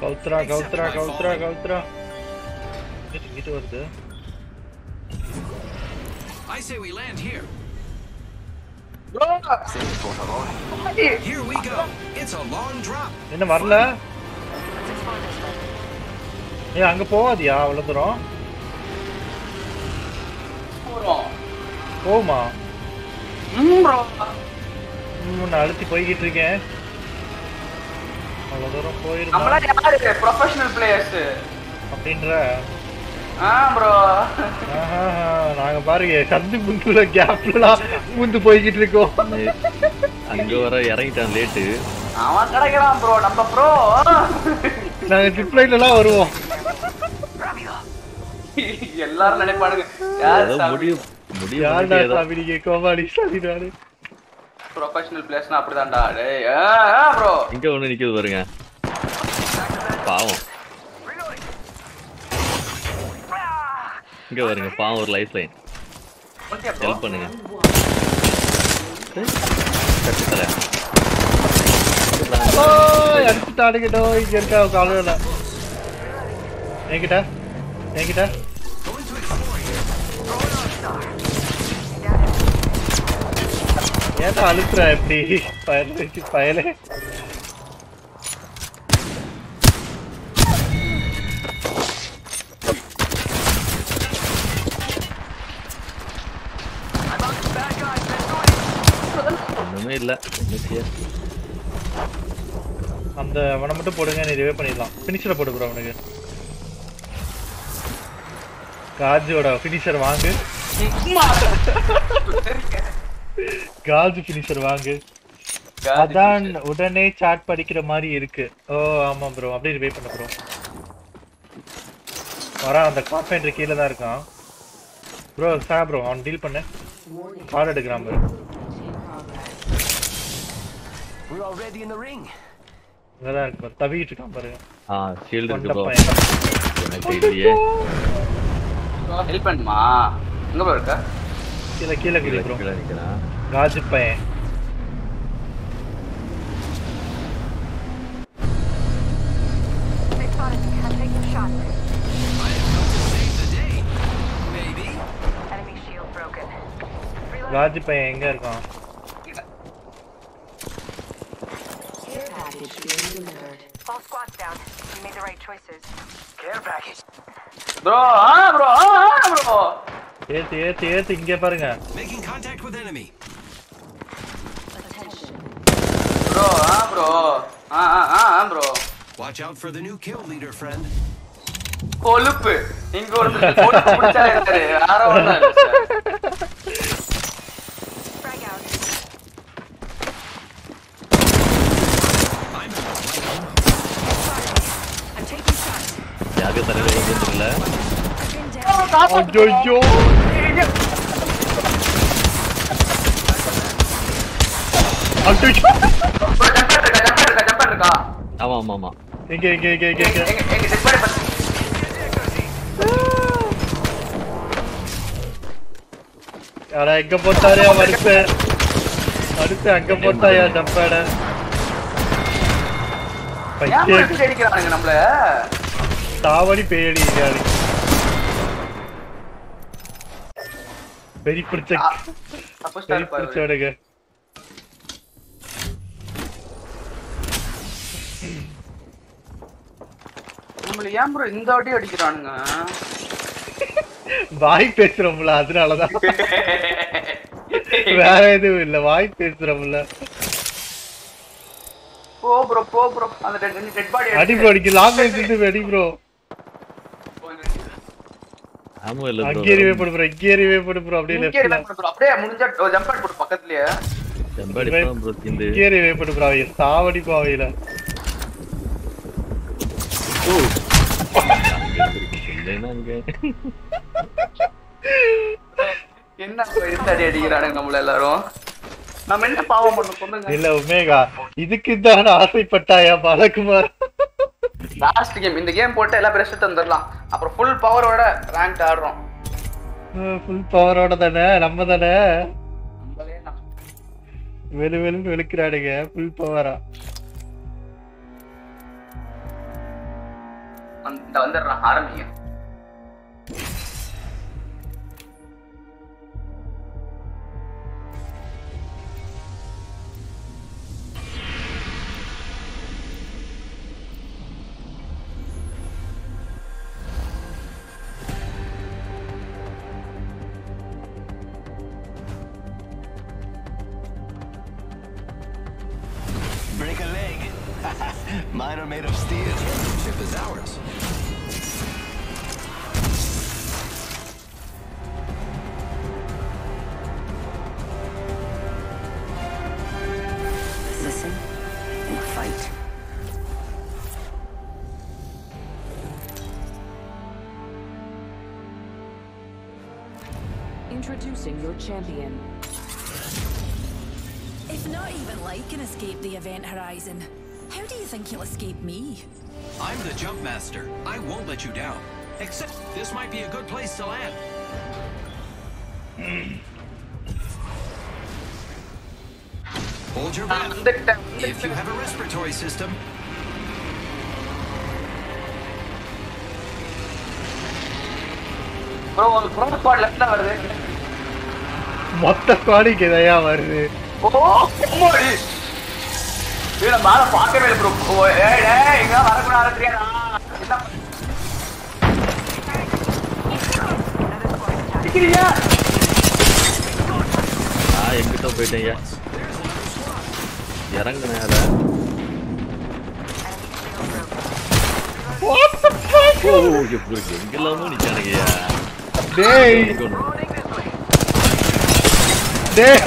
Gautra, Gautra, Gautra, Gautra. Get over there. I say we land here. Bro. Here we go. It's a long drop. என்ன வரல? ஏ அங்க போவாதியா அவ்வளவு தூரம்? போறோம். போமா. ம் bro. நான் அழுத்தி போய்கிட்டு இருக்கேன். அவ்வளவுதூரம் போயிருந்தா நம்மள யாரு ப்ரொபஷனல் பிளேயர்ஸ் அப்படின்ற ஆ bro நாங்க பாருங்க சந்து முந்துல கேப்ல முந்து போயிட்டு இருக்கோம் அங்க வர இறங்கிட்டான் லேட் அவன் கடக்குறான் bro நம்ம bro நாங்க டிப்ளைலலாம் வருவோம் எல்லாரும் நினைப்பாங்க யார் சாமி முடி யாரடா சாமி நீ கோமாளி சாமிடாரு professional players na apridaanda hey ah bro inga onu nikkudu varunga paavam inga varunga paavam or lifeline help pannunga kattala oy adutaaduga doy irka kaalala engita engita ஏதா அலுத்துற இப்படி ஃபயர் வெச்சி ஃபயலே ஒண்ணுமே இல்ல அந்த அவனை மட்டும் போடுங்க நீ ரிவைவ் பண்ணிடலாம் ஃபினிஷர் போடு bro அவனுக்கு காஜோட ஃபினிஷர் வாங்கு கால்ஜ் ஃபினிஷர் வாங்கு அதான் உடனே சாட் படிக்கிற மாதிரி இருக்கு ஓ ஆமா bro அப்படியே ரிவே பண்ண bro வர அந்த கார்பெண்டர் கீழ தான் இருக்கான் bro சா bro அவன் டீல் பண்ண பார் எடுக்கறான் bro we are already in the ring நல்லா இருக்கு தவிட்டு இருக்கான் பாருங்க ஆ ஷீல்ட் இருக்கு bro எனக்கு தெரியல ஹெல்ப் பண்ணுமா எங்க bro இருக்க Kila kila kila bro. Kila kila. Gaaj paye. They thought you had taken a shot. I have come to save the day, baby. Enemy shield broken. Gaaj paye enga iruka. Care package being delivered. All squads down. You made the right choices. Care package. Bro, ah bro, ah bro. ஏத்தி ஏத்தி ஏத்தி இங்க பாருங்க making contact with enemy bro ah bro ah ah ah bro watch out for the new kill leader friend கொழுப்பு இங்க ஒருத்தன் போட்டு புடிச்சானே இருக்காரு யாரோ வந்தாரு frag out I'm taking shots யாரோ தரவே இல்ல Oh, yo, yo. I'm too short. I'm on, mama. Get, get, get, get, get, get. यार अंकल पड़ता है हमारे पे हमारे पे अंकल पड़ता है यार डंपर है यार मुझे तो डेट कराने का नंबर है तावड़ी पेड़ी यार Very protect. Very protect again. நம்மள ஏன் bro இந்த வாட்டி அடிக்குறானுங்க? வாய் பேசுறோம்ல அதனால தான். வேற எதுவும் இல்ல வாய் பேசுறோம்ல. போ bro போ bro அந்த டெட் பாடி அடி bro அடி லாங் ரேஞ்ச் இருந்து அடி bro. ஆமா இல்ல bro கேரிவே போடு bro கேரிவே போடு bro அப்படியே லெஃப்ட் கேரிவே போடு bro அப்படியே முடிஞ்சா ஜம்ப் அடி போடு பக்கத்துலயே ஜம்ப் அடி bro இந்த கேரிவே போடு bro இது சாவடி பாவையில ஓ என்னங்க என்ன இந்த அடி அடிக்குறாங்க நம்ம எல்லாரும் நாம என்ன பாவம் பண்ண சொல்லுங்க இல்ல ஒமேகா இதுக்கு தான் ஆசைப்பட்டாயா பாலகுமார் லாஸ்ட் கேம் இந்த கேம் போட்டு எல்லா பிரஷர் தந்துறலாம் அப்புறம் ফুল பவரோட ரேங்க் ஆடுறோம் ফুল பவரோட தானே நம்ம தானே நம்மளே நம்ம வெளு வெளு வெளுக்குறாடுங்க ফুল பவரா அந்த வந்தற ஆரம்பிங்க Mine are made of steel. The ship is ours. Listen and fight. Introducing your champion. If not even light can escape the event horizon. How do you think you'll escape me? I'm the jump master. I won't let you down. Except this might be a good place to land. Mm. Hold your breath if you have a respiratory system. Bro, on the front squad left la varudhu. Motta squad idaya varudhu. Oh, mari. We're not going to get bro. Hey, hey, we're not going to get it. Get I'm going to get it. I'm going to get it. What the fuck? Oh, you're broken. You're going to get it. Day. Day.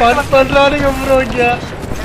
Fun, fun, running bro.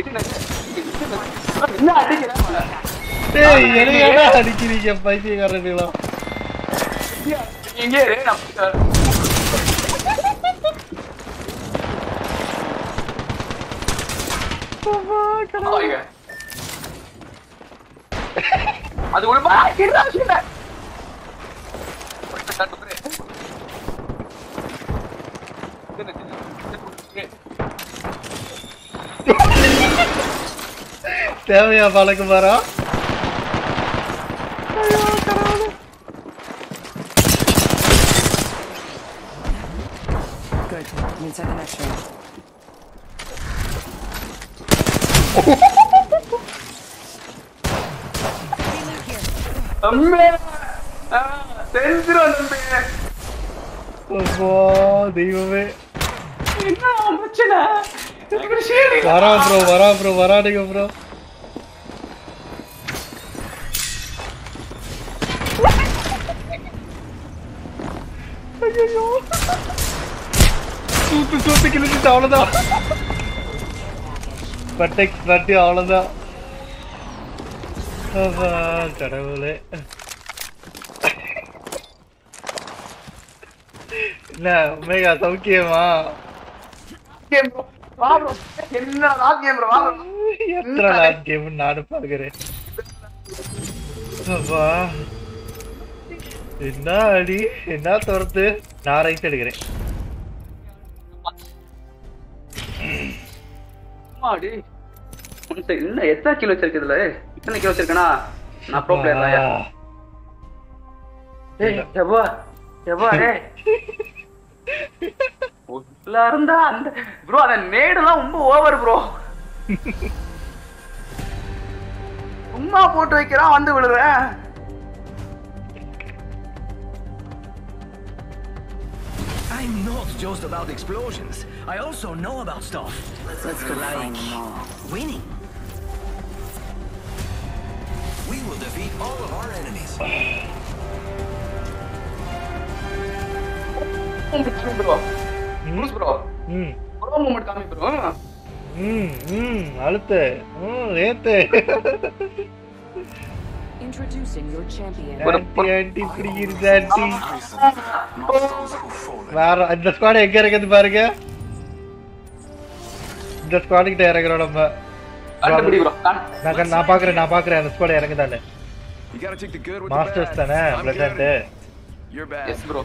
இத இத Tell me about it, Kumara. Good. Needs a connection. Amazing. Oh, Protect, protect, all of that. Oh, terrible. No, mega, so game, ah. Game, bro. Wow, game, na, last game, bro. Wow. Yatra, last game, na, do pargare. Wow. Inna, adi, inna, torte, na, raise edgare. One second, it's a kilo circuit. It's a kilo circuit. No problem. Hey, Java, Java, hey. Learn that. Bro, I made a lump over, bro. Umma photo around the river. I'm not just about explosions. I also know about stuff. Let's go like winning. We will defeat all of our enemies. Bruce bro. Hmm. Bro, moment kami bro. Hmm. Hmm. Alte. Hmm. Lete. Introducing your champion. Anti-anti free is anti. Wow, the squad is here. The squad is here. You gotta take the good with the bad. Masters, present. You're bad. Yes, bro.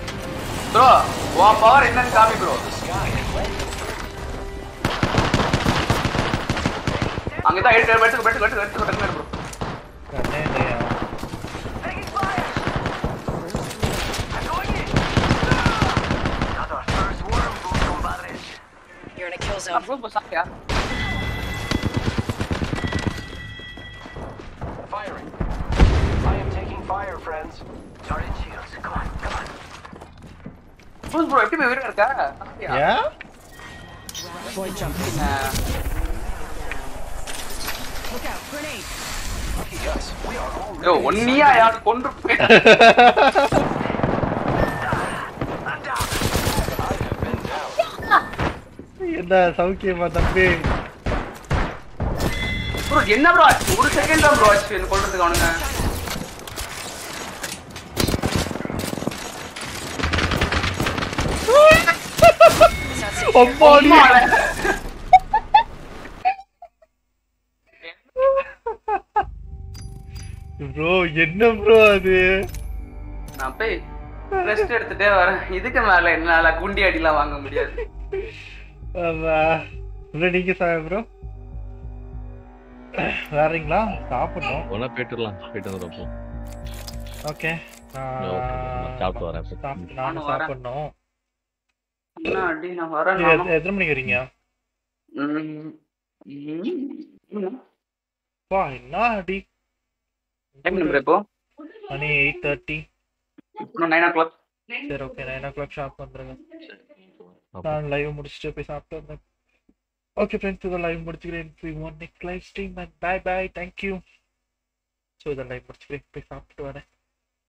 Bro, wah power ini kami bro. Anggita head head betul betul betul betul betul bro. Karena. You're in a kill zone. Firing. I am taking fire, friends. Target shields. Come on, come on. Who's bro? Every minute, yeah. Yeah. Boy, jumping. Uh... Look out! Grenade. Okay, guys, we are all. Yo, one knee, I am going to. That's okay, but I'm big. Bro, get in the broad. Two seconds of broad spin. Hold on the ground. Oh, body. Bro, get in the broad. I'm paid. Rested the devil. You think I'm a lagundi adila wanga. Uh, ready to say, bro? Wearing la, stop it. One of Peterland, Peterland. Okay. No, stop it. Stop it. Stop it. No, it's not going to be. Why not? I'm going to go. Honey, eight thirty. No, nine o'clock. Sir, okay, nine o'clock sharp. I'm live. Mudishche pe after that. Okay, friends, to the live mudishche. We want next live stream and bye bye. Thank you. So the live mudishche pe after that.